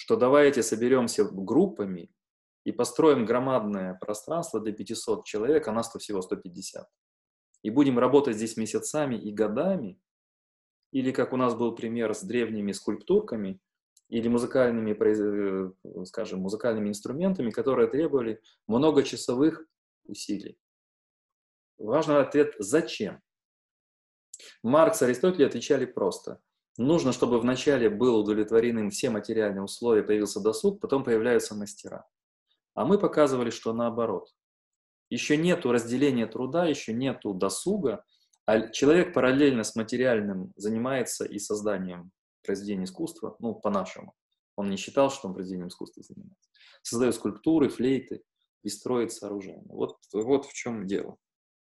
что давайте соберемся группами и построим громадное пространство для пятисот человек, а нас-то всего сто пятьдесят. И будем работать здесь месяцами и годами, или, как у нас был пример с древними скульптурками, или музыкальными, скажем, музыкальными инструментами, которые требовали многочасовых усилий. Важный ответ – зачем? Маркс и Аристотель отвечали просто. Нужно, чтобы вначале было удовлетворены все материальные условия, появился досуг, потом появляются мастера. А мы показывали, что наоборот. Еще нету разделения труда, еще нету досуга, а человек параллельно с материальным занимается и созданием произведения искусства, ну, по-нашему. Он не считал, что он произведением искусства занимается. Создает скульптуры, флейты и строит сооружения. Вот, вот в чем дело.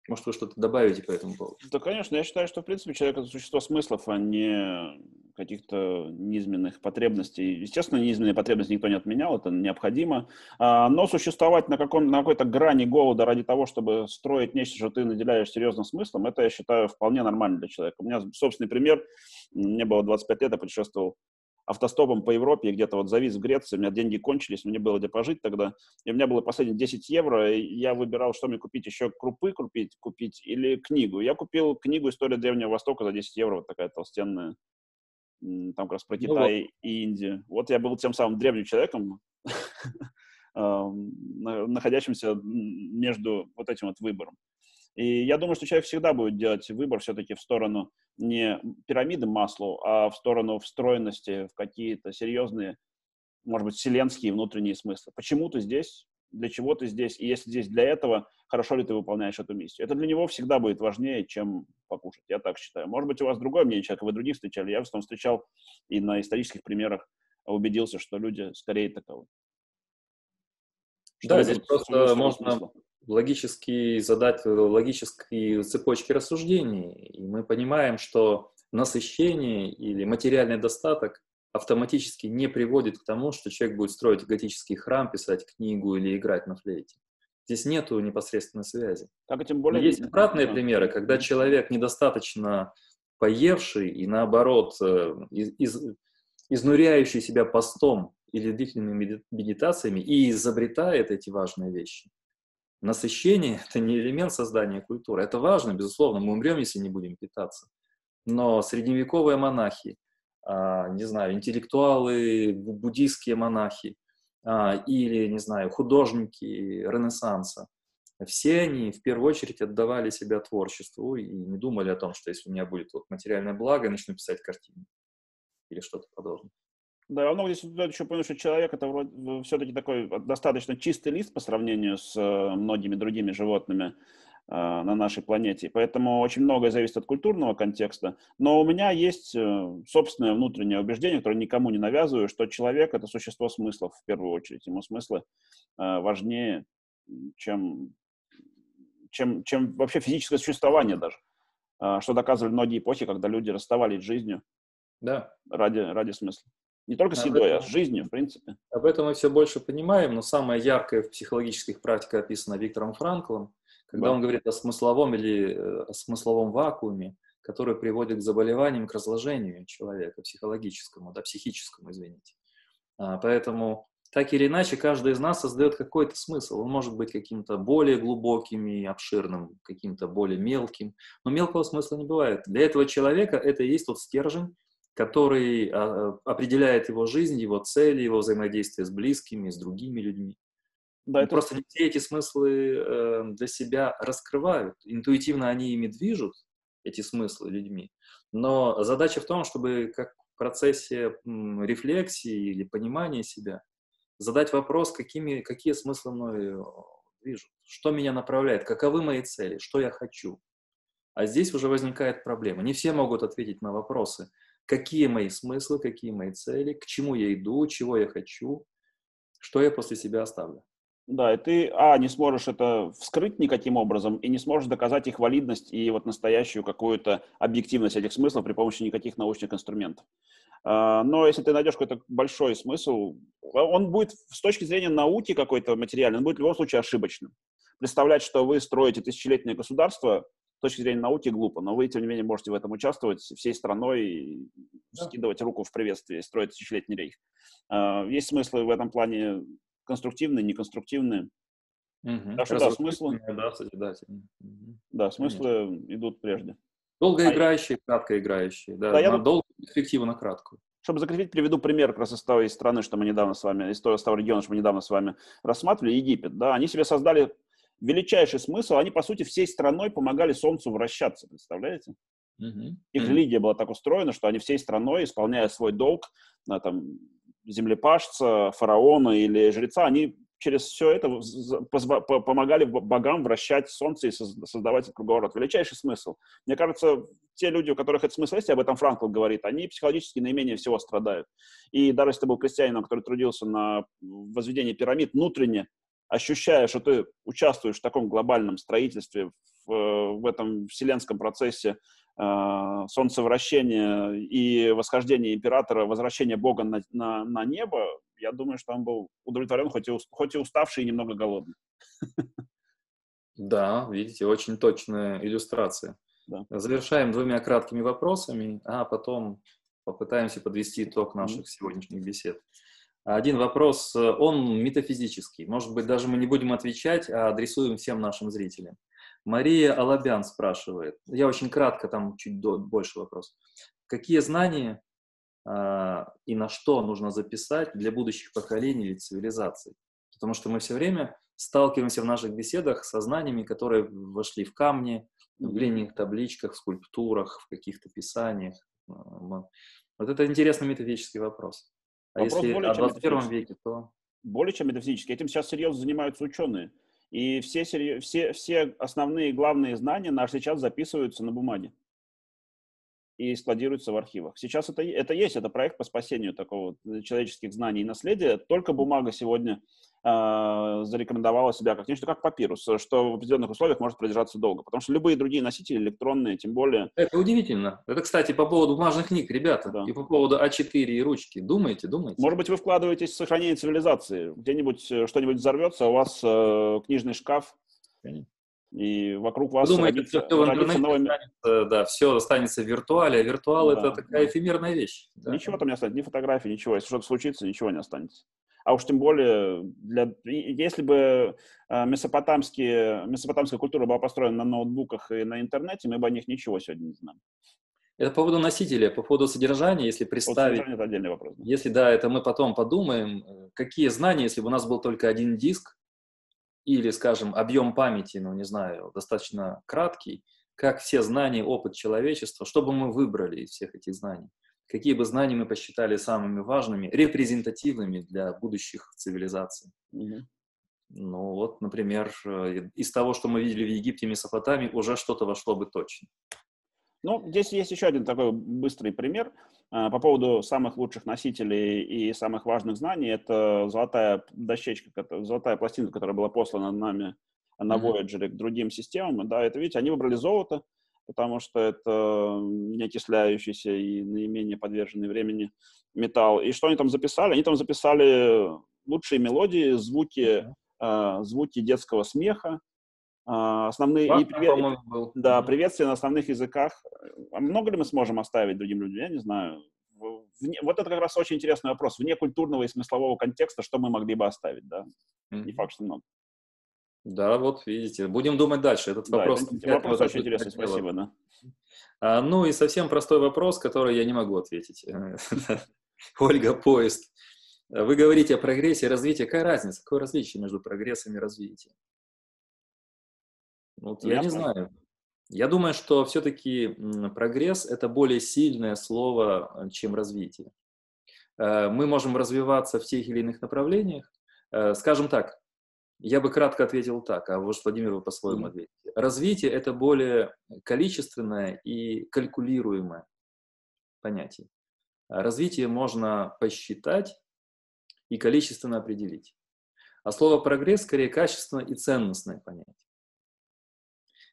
Может, вы что-то добавите по этому поводу? Да, конечно. Я считаю, что, в принципе, человек – это существо смыслов, а не каких-то низменных потребностей. Естественно, низменные потребности никто не отменял, это необходимо. Но существовать на, каком, на какой-то грани голода ради того, чтобы строить нечто, что ты наделяешь серьезным смыслом, это, я считаю, вполне нормально для человека. У меня собственный пример. Мне было двадцать пять лет, я путешествовал автостопом по Европе, где-то вот завис в Греции, у меня деньги кончились, мне было где пожить тогда, и у меня было последние десять евро, и я выбирал, что мне купить, еще крупы купить, купить или книгу. Я купил книгу «История Древнего Востока» за десять евро, вот такая толстенная, там как раз про Китай ну, вот. и Индию. Вот я был тем самым древним человеком, находящимся между вот этим вот выбором. И я думаю, что человек всегда будет делать выбор все-таки в сторону не пирамиды Маслоу, а в сторону встроенности в какие-то серьезные, может быть, вселенские внутренние смыслы. Почему ты здесь? Для чего ты здесь? И если здесь для этого, хорошо ли ты выполняешь эту миссию? Это для него всегда будет важнее, чем покушать. Я так считаю. Может быть, у вас другое мнение человека, вы других встречали. Я в основном встречал и на исторических примерах убедился, что люди скорее таковы. Да, здесь просто можно... логически задать логические цепочки рассуждений. И мы понимаем, что насыщение или материальный достаток автоматически не приводит к тому, что человек будет строить готический храм, писать книгу или играть на флейте. Здесь нету непосредственной связи. Так, и тем более... Но есть обратные примеры, когда человек недостаточно поевший и, наоборот, из, из, изнуряющий себя постом или длительными медитациями и изобретает эти важные вещи. насыщение – это не элемент создания культуры. Это важно, безусловно, мы умрем, если не будем питаться. Но средневековые монахи, не знаю, интеллектуалы, буддийские монахи или, не знаю, художники Ренессанса, все они в первую очередь отдавали себя творчеству и не думали о том, что если у меня будет вот материальное благо, я начну писать картины или что-то подобное. Да, равно здесь еще понимаю, что человек это вроде все-таки такой достаточно чистый лист по сравнению с многими другими животными э, на нашей планете. Поэтому очень многое зависит от культурного контекста. Но у меня есть собственное внутреннее убеждение, которое никому не навязываю, что человек это существо смыслов в первую очередь. Ему смыслы э, важнее, чем, чем, чем вообще физическое существование даже. Э, что доказывали многие эпохи, когда люди расставались с жизнью да. ради, ради смысла. Не только с едой, а с жизнью, в принципе. Об этом мы все больше понимаем, но самое яркое в психологических практиках описано Виктором Франклом, когда да. он говорит о смысловом или о смысловом вакууме, который приводит к заболеваниям, к разложению человека, психологическому, да, психическому, извините. А, поэтому, так или иначе, каждый из нас создает какой-то смысл. Он может быть каким-то более глубоким и обширным, каким-то более мелким, но мелкого смысла не бывает. Для этого человека это и есть тот стержень, который определяет его жизнь, его цели, его взаимодействие с близкими, с другими людьми. Да, это... Просто не все эти смыслы для себя раскрывают. Интуитивно они ими движут, эти смыслы людьми. Но задача в том, чтобы как в процессе рефлексии или понимания себя задать вопрос, какими, какие смыслы мной движут, что меня направляет, каковы мои цели, что я хочу. А здесь уже возникает проблема. Не все могут ответить на вопросы, какие мои смыслы, какие мои цели, к чему я иду, чего я хочу, что я после себя оставлю. Да, и ты, а, не сможешь это вскрыть никаким образом, и не сможешь доказать их валидность и вот настоящую какую-то объективность этих смыслов при помощи никаких научных инструментов. Но если ты найдешь какой-то большой смысл, он будет с точки зрения науки какой-то материальной, он будет в любом случае ошибочным. Представлять, что вы строите тысячелетнее государство, с точки зрения науки глупо, но вы, тем не менее, можете в этом участвовать всей страной и да. скидывать руку в приветствии, строить тысячелетний рейх. А, есть смыслы в этом плане конструктивные, неконструктивные. Угу. Так что да, смыслы, да, созидательные. Угу. Да, смыслы Конечно. Идут прежде. Долгоиграющие, а, краткоиграющие. Да, да, я долгую перспективу на краткую. Чтобы закрепить, приведу пример как раз из той страны, что мы недавно с вами, из того, из того региона, что мы недавно с вами рассматривали, Египет. Да, они себе создали величайший смысл. Они, по сути, всей страной помогали Солнцу вращаться, представляете? Mm-hmm. Их религия была так устроена, что они всей страной, исполняя свой долг, на, там, землепашца, фараона или жреца, они через все это помогали богам вращать Солнце и создавать этот круговорот. Величайший смысл. Мне кажется, те люди, у которых этот смысл есть, об этом Франкл говорит, они психологически наименее всего страдают. И даже если ты был крестьянином, который трудился на возведении пирамид, внутренне ощущая, что ты участвуешь в таком глобальном строительстве, в, в этом вселенском процессе э, солнцевращения и восхождения императора, возвращения Бога на, на, на небо, я думаю, что он был удовлетворен, хоть и, хоть и уставший и немного голодный. Да, видите, очень точная иллюстрация. Да. Завершаем двумя краткими вопросами, а потом попытаемся подвести итог наших сегодняшних бесед. Один вопрос, он метафизический. Может быть, даже мы не будем отвечать, а адресуем всем нашим зрителям. Мария Алабян спрашивает. Я очень кратко, там чуть больше вопрос. Какие знания э, и на что нужно записать для будущих поколений или цивилизаций? Потому что мы все время сталкиваемся в наших беседах со знаниями, которые вошли в камни, в глиняных табличках, в скульптурах, в каких-то писаниях. Вот это интересный метафизический вопрос. А вопрос если о двадцать первом веке, то... Более чем метафизически. Этим сейчас серьезно занимаются ученые. И все, серьез... все, все основные главные знания наши сейчас записываются на бумаге и складируются в архивах. Сейчас это, это есть, это проект по спасению такого человеческих знаний и наследия. Только бумага сегодня э, зарекомендовала себя как нечто, как папирус, что в определенных условиях может продержаться долго. Потому что любые другие носители, электронные, тем более... Это удивительно. Это, кстати, по поводу бумажных книг, ребята, да. и по поводу а четыре и ручки. Думаете, думаете? Может быть, вы вкладываетесь в сохранение цивилизации. Где-нибудь что-нибудь взорвется, у вас э, книжный шкаф... И вокруг вас думаете, родится, все, в родится новыми... останется, да, все останется в виртуале, а виртуал да, это такая да. эфемерная вещь. Да. Ничего там не останется, ни фотографии, ничего. Если что-то случится, ничего не останется. А уж тем более, для... если бы месопотамские... месопотамская культура была построена на ноутбуках и на интернете, мы бы о них ничего сегодня не знаем. Это по поводу носителя, по поводу содержания, если представить... Вот это отдельный вопрос. Да. Если, да, это мы потом подумаем, какие знания, если бы у нас был только один диск, или, скажем, объем памяти, ну, не знаю, достаточно краткий, как все знания, опыт человечества, что бы мы выбрали из всех этих знаний, какие бы знания мы посчитали самыми важными, репрезентативными для будущих цивилизаций. Mm-hmm. Ну, вот, например, из того, что мы видели в Египте и Месопотамии, уже что-то вошло бы точно. Ну, здесь есть еще один такой быстрый пример а, по поводу самых лучших носителей и самых важных знаний. Это золотая дощечка, золотая пластинка, которая была послана нами на Voyager к другим системам. Да, это, видите, они выбрали золото, потому что это неокисляющийся и наименее подверженный времени металл. И что они там записали? Они там записали лучшие мелодии, звуки, а, звуки детского смеха, основные Бак, и привет... да, приветствия на основных языках. А много ли мы сможем оставить другим людям? Я не знаю. Вне... Вот это как раз очень интересный вопрос. Вне культурного и смыслового контекста, что мы могли бы оставить, да? Mm-hmm. Не факт, что много. Да, вот видите. Будем думать дальше. Этот да, вопрос, это, это вопрос очень интересный. Хотела. Спасибо, да. А, ну и совсем простой вопрос, который я не могу ответить. Ольга, поезд. Вы говорите о прогрессе и развитии. Какая разница? Какое различие между прогрессом и развитием? Вот я, я не знаю. знаю. Я думаю, что все-таки прогресс – это более сильное слово, чем развитие. Мы можем развиваться в тех или иных направлениях. Скажем так, я бы кратко ответил так, а вы, Владимир, вы по-своему mm-hmm. ответите. Развитие – это более количественное и калькулируемое понятие. Развитие можно посчитать и количественно определить. А слово «прогресс» скорее качественное и ценностное понятие.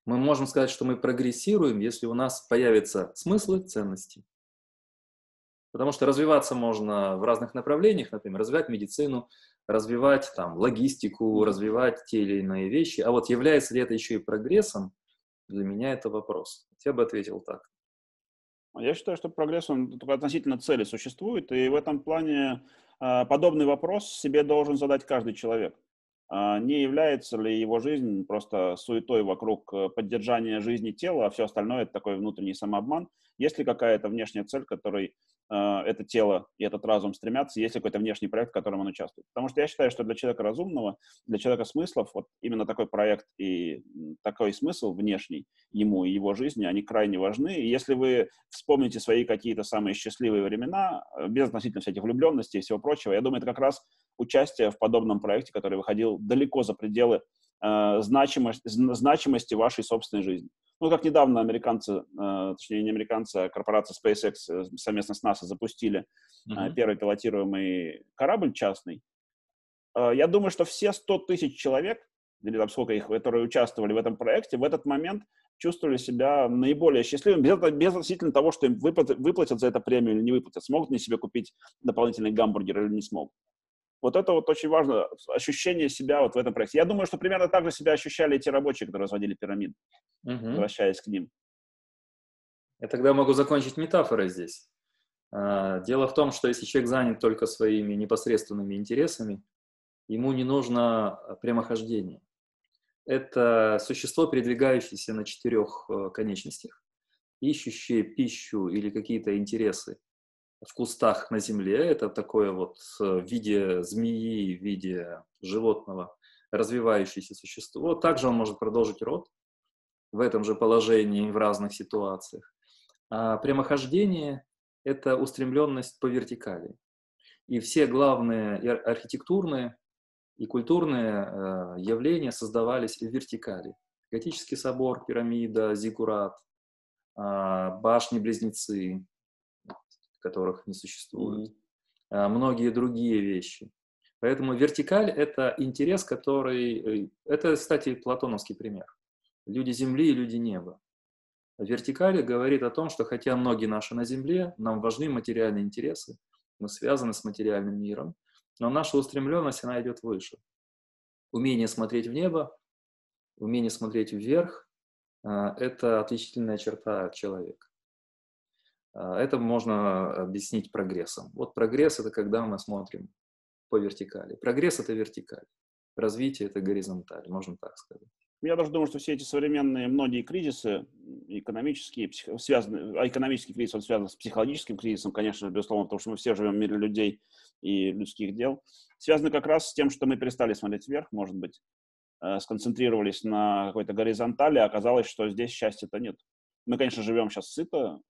Мы можем сказать, что мы прогрессируем, если у нас появятся смыслы, ценности. Потому что развиваться можно в разных направлениях, например, развивать медицину, развивать там, логистику, развивать те или иные вещи. А вот является ли это еще и прогрессом, для меня это вопрос. Я бы ответил так. Я считаю, что прогресс он относительно цели существует, и в этом плане подобный вопрос себе должен задать каждый человек. Не является ли его жизнь просто суетой вокруг поддержания жизни тела, а все остальное – это такой внутренний самообман? Есть ли какая-то внешняя цель, к которой э, это тело и этот разум стремятся? Есть ли какой-то внешний проект, в котором он участвует? Потому что я считаю, что для человека разумного, для человека смыслов, вот именно такой проект и такой смысл внешний ему и его жизни, они крайне важны. И если вы вспомните свои какие-то самые счастливые времена, без относительно всяких влюбленностей и всего прочего, я думаю, это как раз участие в подобном проекте, который выходил далеко за пределы э, значимости, значимости вашей собственной жизни. Ну, как недавно американцы, э, точнее, не американцы, а корпорация SpaceX совместно с НАСА запустили э, первый пилотируемый корабль частный. Э, я думаю, что все сто тысяч человек, или там сколько их, которые участвовали в этом проекте, в этот момент чувствовали себя наиболее счастливыми, без, без относительно того, что им выплатят, выплатят за это премию или не выплатят, смогут ли себе купить дополнительный гамбургер или не смогут. Вот это вот очень важно, ощущение себя вот в этом проекте. Я думаю, что примерно так же себя ощущали эти рабочие, которые возводили пирамиду, угу. возвращаясь к ним. Я тогда могу закончить метафорой здесь. Дело в том, что если человек занят только своими непосредственными интересами, ему не нужно прямохождение. Это существо, передвигающееся на четырех конечностях, ищущее пищу или какие-то интересы в кустах на земле, это такое вот в виде змеи, в виде животного развивающееся существо. Также он может продолжить род в этом же положении, в разных ситуациях. А прямохождение — это устремленность по вертикали. И все главные архитектурные и культурные явления создавались в вертикали. Готический собор, пирамида, зиккурат, башни-близнецы, которых не существует, mm-hmm. многие другие вещи. Поэтому вертикаль — это интерес, который... Это, кстати, платоновский пример. Люди земли и люди неба. Вертикаль говорит о том, что хотя многие наши на земле, нам важны материальные интересы, мы связаны с материальным миром, но наша устремленность, она идет выше. Умение смотреть в небо, умение смотреть вверх – это отличительная черта человека. Это можно объяснить прогрессом. Вот прогресс – это когда мы смотрим по вертикали. Прогресс – это вертикаль. Развитие – это горизонталь, можно так сказать. Я даже думаю, что все эти современные многие кризисы, экономические, психо... связаны... а экономический кризис, он связан с психологическим кризисом, конечно, безусловно, потому что мы все живем в мире людей и людских дел, связаны как раз с тем, что мы перестали смотреть вверх, может быть, сконцентрировались на какой-то горизонтали, а оказалось, что здесь счастья-то нет. Мы, конечно, живем сейчас сыто.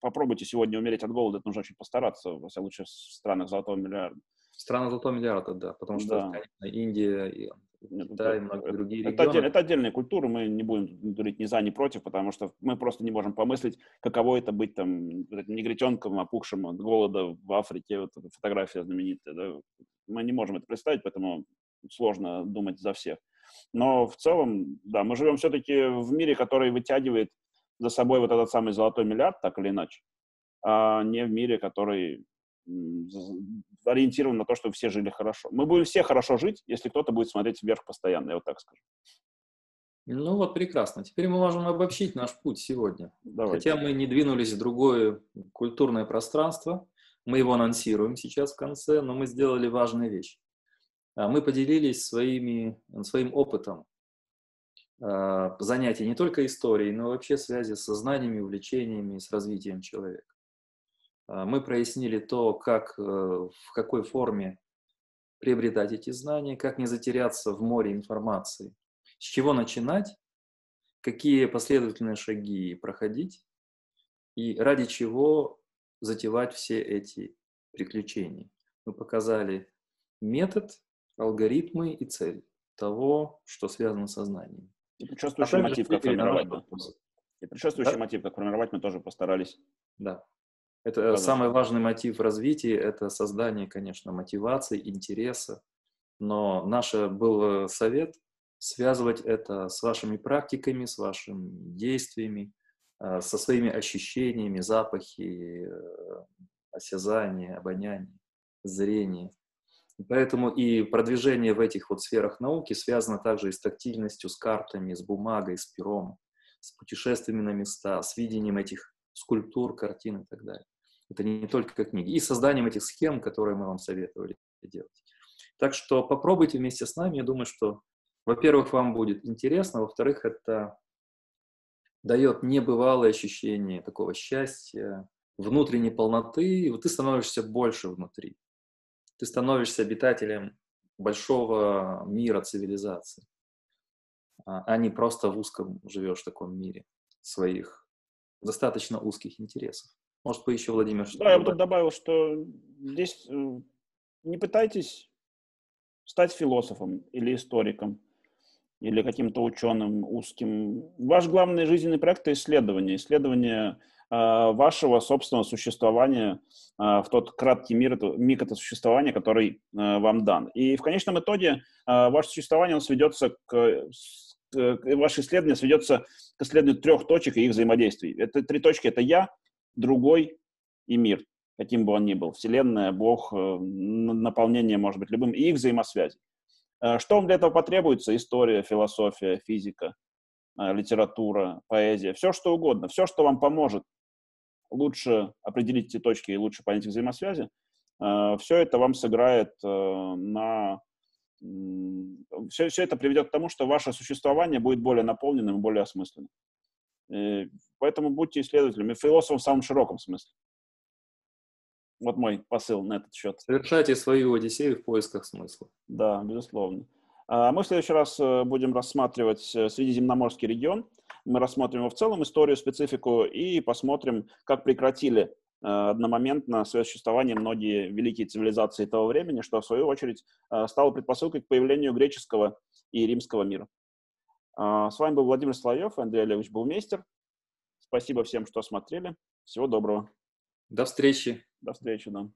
Попробуйте сегодня умереть от голода, это нужно очень постараться, во всяком случае, в странах золотого миллиарда. Страна золотого миллиарда, да, потому что, да. Конечно, Индия и Китай, и многие другие это, регионы. Это отдельная культура, мы не будем говорить ни за, ни против, потому что мы просто не можем помыслить, каково это быть там вот этим негритенком, опухшим от голода в Африке, вот эта фотография знаменитая, да? Мы не можем это представить, поэтому сложно думать за всех. Но в целом, да, мы живем все-таки в мире, который вытягивает за собой вот этот самый золотой миллиард, так или иначе, а не в мире, который ориентирован на то, чтобы все жили хорошо. Мы будем все хорошо жить, если кто-то будет смотреть вверх постоянно, я вот так скажу. Ну вот прекрасно. Теперь мы можем обобщить наш путь сегодня. Давайте. Хотя мы не двинулись в другое культурное пространство, мы его анонсируем сейчас в конце, но мы сделали важную вещь. Мы поделились своими, своим опытом занятий не только историей, но вообще связи со знаниями, увлечениями, с развитием человека. Мы прояснили то, как, в какой форме приобретать эти знания, как не затеряться в море информации, с чего начинать, какие последовательные шаги проходить и ради чего затевать все эти приключения. Мы показали метод, алгоритмы и цель того, что связано со знанием. И предшествующий а мотив, как формировать. Да? И предшествующий да? мотив, как формировать, мы тоже постарались. Да. Это Конечно. Самый важный мотив развития – это создание, конечно, мотивации, интереса. Но наш был совет связывать это с вашими практиками, с вашими действиями, со своими ощущениями, запахи, осязание, обоняние, зрение. Поэтому и продвижение в этих вот сферах науки связано также и с тактильностью, с картами, с бумагой, с пером, с путешествиями на места, с видением этих скульптур, картин и так далее. Это не только книги. И созданием этих схем, которые мы вам советовали делать. Так что попробуйте вместе с нами. Я думаю, что, во-первых, вам будет интересно, во-вторых, это дает небывалое ощущение такого счастья, внутренней полноты. Вот ты становишься больше внутри. Ты становишься обитателем большого мира цивилизации, а не просто в узком живешь в таком мире своих достаточно узких интересов. Может, вы еще, Владимир, что-то... Да, я бы тут добавил, что здесь не пытайтесь стать философом или историком, или каким-то ученым узким. Ваш главный жизненный проект – это исследование. Исследование э, вашего собственного существования э, в тот краткий мир, миг это существование, который э, вам дан. И в конечном итоге э, ваше существование, он сведется к... Ваше исследование сведется к исследованию трех точек и их взаимодействий. Это три точки – это я, другой и мир, каким бы он ни был. Вселенная, Бог, наполнение, может быть, любым, и их взаимосвязи. Что вам для этого потребуется? История, философия, физика, литература, поэзия, все что угодно. Все, что вам поможет лучше определить эти точки и лучше понять их взаимосвязи, все это вам сыграет на... Все, все это приведет к тому, что ваше существование будет более наполненным и более осмысленным. И поэтому будьте исследователями, философом в самом широком смысле. Вот мой посыл на этот счет. Совершайте свою одиссею в поисках смысла. Да, безусловно. Мы в следующий раз будем рассматривать Средиземноморский регион. Мы рассмотрим его в целом, историю, специфику, и посмотрим, как прекратили одномоментно свое существование многие великие цивилизации того времени, что, в свою очередь, стало предпосылкой к появлению греческого и римского мира. С вами был Владимир Соловьев и Андрей Олегович Бурмистер. Спасибо всем, что смотрели. Всего доброго. До встречи. До встречи, да.